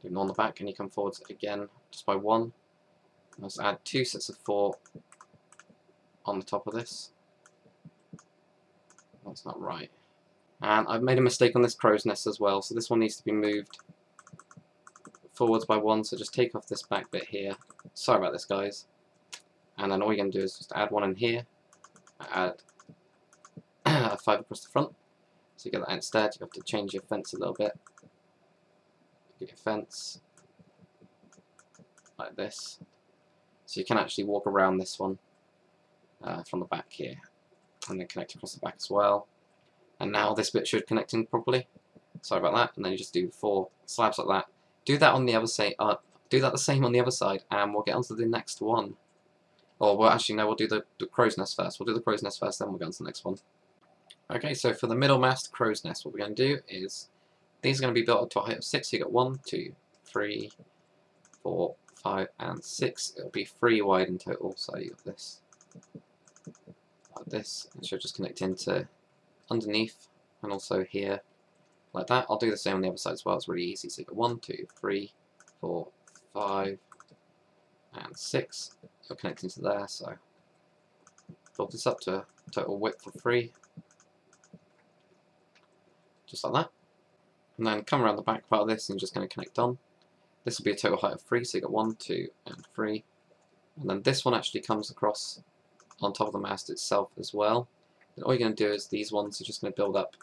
doing one on the back, and you come forwards again just by one. Let's add two sets of four on the top of this. That's not right. And I've made a mistake on this crow's nest as well, so this one needs to be moved forwards by one, so just take off this back bit here. Sorry about this, guys. And then all you're going to do is just add one in here, add a five across the front, So you get that instead. You have to change your fence a little bit. Get your fence like this, so you can actually walk around this one uh, from the back here, and then connect across the back as well. And now this bit should connect in properly. Sorry about that. And then you just do four slabs like that. Do that on the other side. Uh, do that the same on the other side, and we'll get onto the next one. Or well, actually no, we'll do the, the crow's nest first. We'll do the crow's nest first, then we'll go on to the next one. Okay, so for the middle mast crow's nest, what we're going to do is these are going to be built up to a height of six. So you got one, two, three, four, five, and six. It'll be three wide in total. So you got this, like this. It should just connect into underneath and also here, like that. I'll do the same on the other side as well. It's really easy. So you got one, two, three, four, five, and six. It'll connect into there. So build this up to a total width of three, just like that. And then come around the back part of this and you're just going to connect on. This will be a total height of three, so you got one, two, and three. And then this one actually comes across on top of the mast itself as well. And all you're going to do is these ones are just going to build up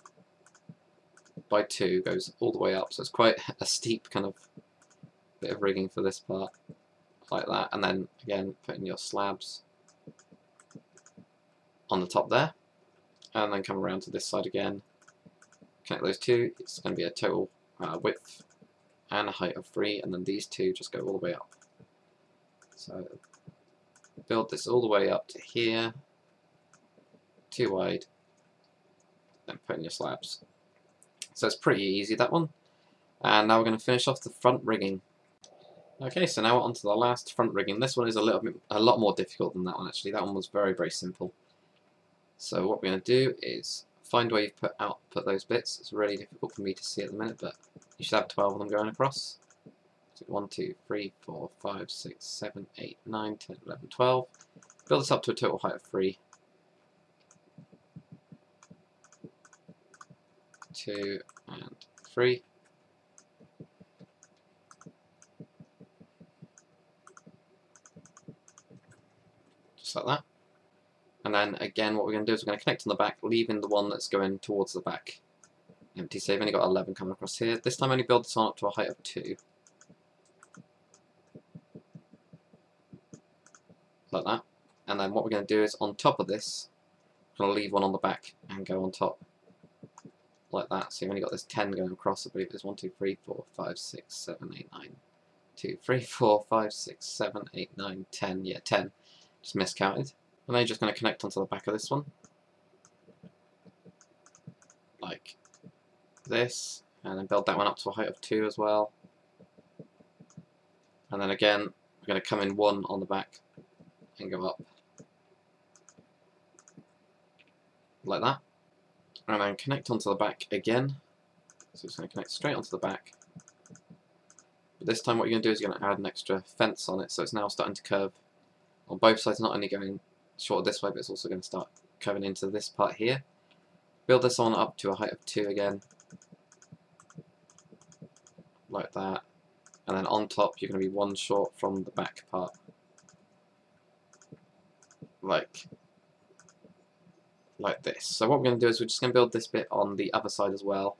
by two, goes all the way up. So it's quite a steep kind of bit of rigging for this part, like that. And then again, put in your slabs on the top there. And then come around to this side again. Connect those two, it's going to be a total uh, width and a height of three, and then these two just go all the way up. So build this all the way up to here, two wide, then put in your slabs. So it's pretty easy, that one. And now we're going to finish off the front rigging. Okay, so now we're on to the last front rigging. This one is a little bit, a lot more difficult than that one actually. That one was very, very simple. So what we're going to do is find where you've put out put those bits. It's really difficult for me to see at the minute, but you should have twelve of them going across. So one, two, three, four, five, six, seven, eight, nine, ten, eleven, twelve. Build this up to a total height of three. two and three. Just like that. And then again, what we're going to do is we're going to connect on the back, leaving the one that's going towards the back empty. So you've only got eleven coming across here. This time I only build this on up to a height of two. Like that. And then what we're going to do is on top of this, we're going to leave one on the back and go on top. Like that. So you've only got this ten going across. I believe there's one, two, three, four, five, six, seven, eight, nine, two, three, four, five, six, seven, eight, nine, ten. Yeah, ten. Just miscounted. And then you're just going to connect onto the back of this one, like this, and then build that one up to a height of two as well. And then again, we're going to come in one on the back and go up, like that. And then connect onto the back again, so it's going to connect straight onto the back. But this time what you're going to do is you're going to add an extra fence on it, so it's now starting to curve on both sides, not only going short this way, but it's also going to start curving into this part here. Build this on up to a height of two again, like that. And then on top you're going to be one short from the back part, like like this. So what we're going to do is we're just going to build this bit on the other side as well.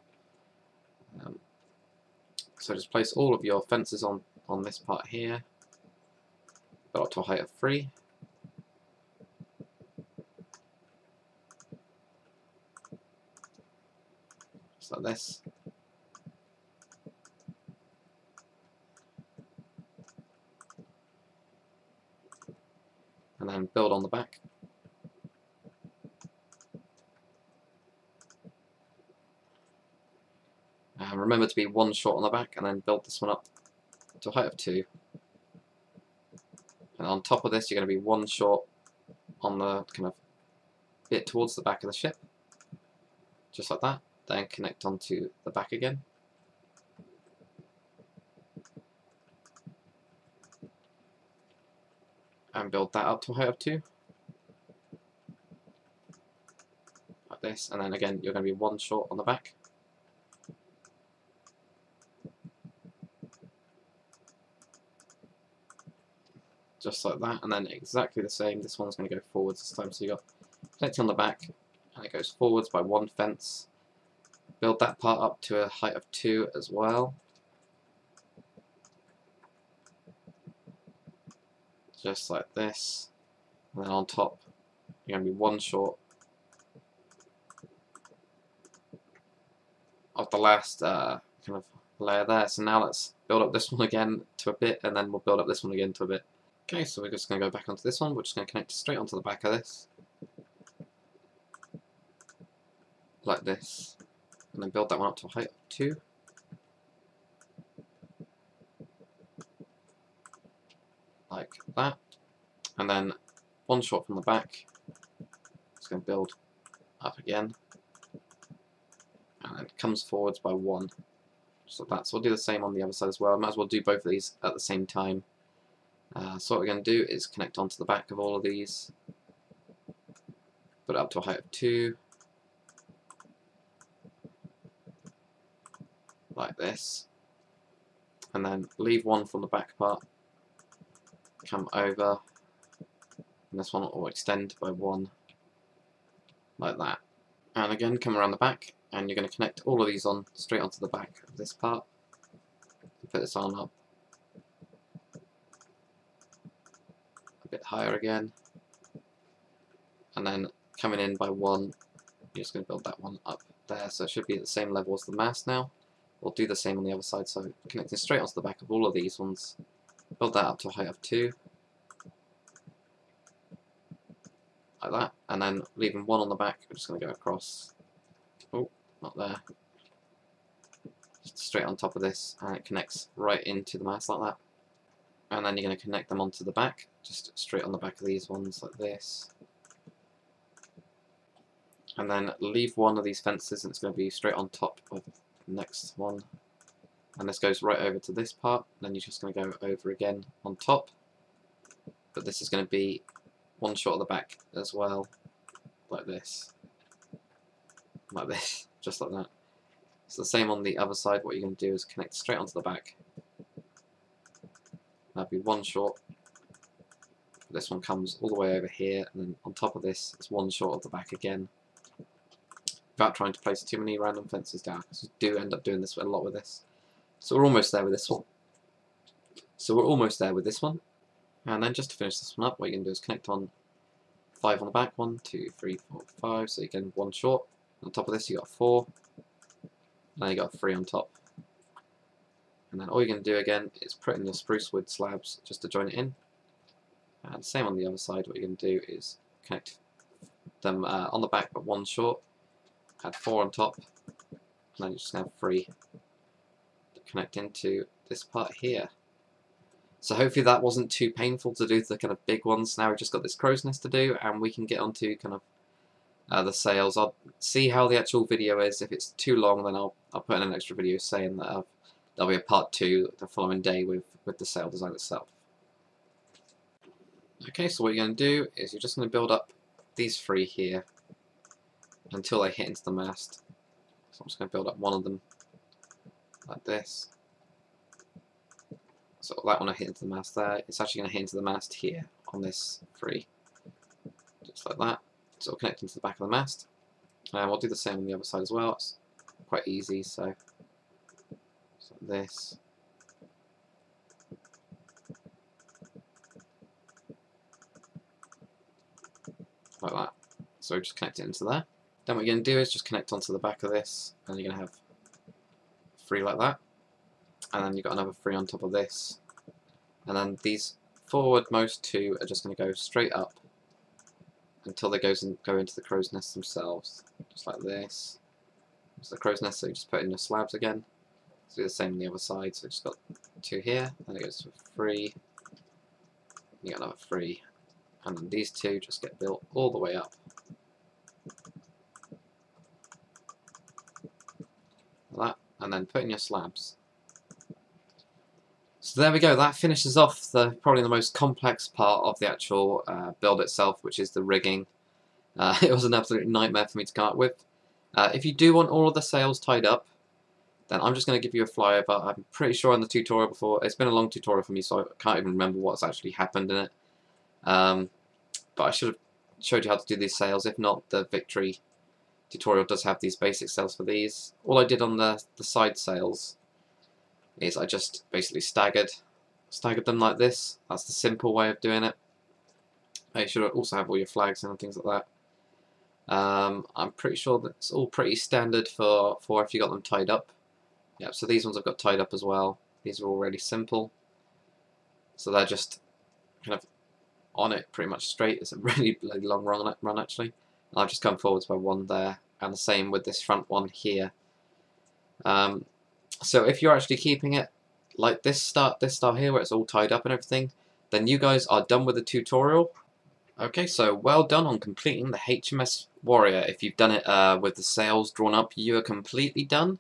Um, so just place all of your fences on on this part here, but up to a height of three. Like this. And then build on the back. And remember to be one short on the back, and then build this one up to a height of two. And on top of this you're going to be one short on the kind of bit towards the back of the ship. Just like that. Then connect onto the back again. And build that up to a height of two. Like this, and then again you're going to be one short on the back. Just like that, and then exactly the same, this one's going to go forwards this time, so you've got connecting on the back, and it goes forwards by one fence. build that part up to a height of two as well, just like this, and then on top you're going to be one short of the last uh, kind of layer there. So now let's build up this one again to a bit, and then we'll build up this one again to a bit. Okay, so we're just going to go back onto this one, we're just going to connect straight onto the back of this, like this, and then build that one up to a height of two. Like that, and then one shot from the back. It's going to build up again, and it comes forwards by one, just like that. So we'll do the same on the other side as well. Might as well do both of these at the same time. Uh, so what we're going to do is connect onto the back of all of these, put it up to a height of two, like this, and then leave one from the back part. Come over, and this one will extend by one, like that. And again, come around the back, and you're going to connect all of these on straight onto the back of this part. Put this on up a bit higher again, and then coming in by one, you're just going to build that one up there. So it should be at the same level as the mast now. We'll do the same on the other side. So connecting straight onto the back of all of these ones. Build that up to a height of two, like that, and then leaving one on the back, we're just going to go across, oh, not there, just straight on top of this, and it connects right into the mast like that. And then you're going to connect them onto the back, just straight on the back of these ones like this, and then leave one of these fences, and it's going to be straight on top of the next one. And this goes right over to this part, and then you're just going to go over again on top, but this is going to be one shot of the back as well, like this, like this, just like that. It's the same on the other side. What you're going to do is connect straight onto the back. That'll be one short. This one comes all the way over here, and then on top of this, it's one short of the back again. Without trying to place too many random fences down, because you do end up doing this a lot with this. So we're almost there with this one. So we're almost there with this one. And then just to finish this one up, what you can do is connect on five on the back, one, two, three, four, five, so again one short. On top of this you got four, and then you got three on top. And then all you're gonna do again is put in your spruce wood slabs just to join it in. And same on the other side, what you're gonna do is connect them uh, on the back but one short, add four on top, and then you just have three. Connect into this part here. So hopefully that wasn't too painful to do the kind of big ones. Now we've just got this crow's nest to do, and we can get onto kind of uh, the sails. I'll see how the actual video is. If it's too long, then I'll I'll put in an extra video saying that I'll, there'll be a part two the following day with with the sail design itself. Okay, so what you're going to do is you're just going to build up these three here until they hit into the mast. So I'm just going to build up one of them. Like this. So that one I hit into the mast there. It's actually going to hit into the mast here on this three, just like that. So it'll connect into the back of the mast, and we'll do the same on the other side as well. It's quite easy. So just like this, like that. So just connect it into there. Then what you're going to do is just connect onto the back of this, and you're going to have three like that, and then you've got another three on top of this, and then these forwardmost two are just going to go straight up until they goes and go into the crow's nest themselves, just like this. It's the crow's nest, so you just put in your slabs again. Let's do the same on the other side. So just got two here, then it goes to three, you got another three, and then these two just get built all the way up. Like that. And then put in your slabs. So there we go, that finishes off the probably the most complex part of the actual uh, build itself, which is the rigging. Uh, it was an absolute nightmare for me to come up with. Uh, if you do want all of the sails tied up, then I'm just going to give you a flyover. I'm pretty sure on the tutorial before, it's been a long tutorial for me, so I can't even remember what's actually happened in it. Um, but I should have showed you how to do these sails. If not, the Victory tutorial does have these basic sails for these. All I did on the, the side sails is I just basically staggered staggered them like this. That's the simple way of doing it. You should also have all your flags and things like that. Um, I'm pretty sure that's all pretty standard for, for if you got them tied up. Yep, so these ones I've got tied up as well. These are all really simple. So they're just kind of on it pretty much straight. It's a really bloody long run, run actually. And I've just come forwards by one there. And the same with this front one here. Um, so if you're actually keeping it like this start, this start here where it's all tied up and everything, then you guys are done with the tutorial. Okay, so well done on completing the H M S Warrior. If you've done it uh, with the sails drawn up, you are completely done.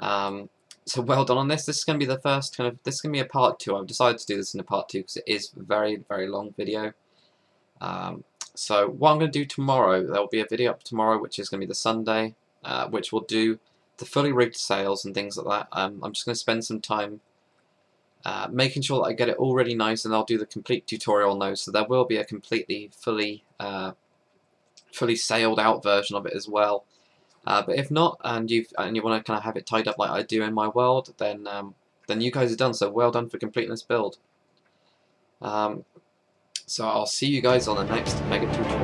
Um, so well done on this. This is going to be the first kind of, this is going to be a part two. I've decided to do this in a part two because it is a very, very long video. Um, so what I'm going to do tomorrow, there will be a video up tomorrow, which is going to be the Sunday, uh, which will do the fully rigged sails and things like that. Um, I'm just going to spend some time Uh, making sure that I get it all really nice, and I'll do the complete tutorial on those, so there will be a completely fully uh, fully sailed out version of it as well. Uh, but if not, and you and you want to kind of have it tied up like I do in my world, then um, then you guys are done, so well done for completing this build. Um, so I'll see you guys on the next Mega Tutorial.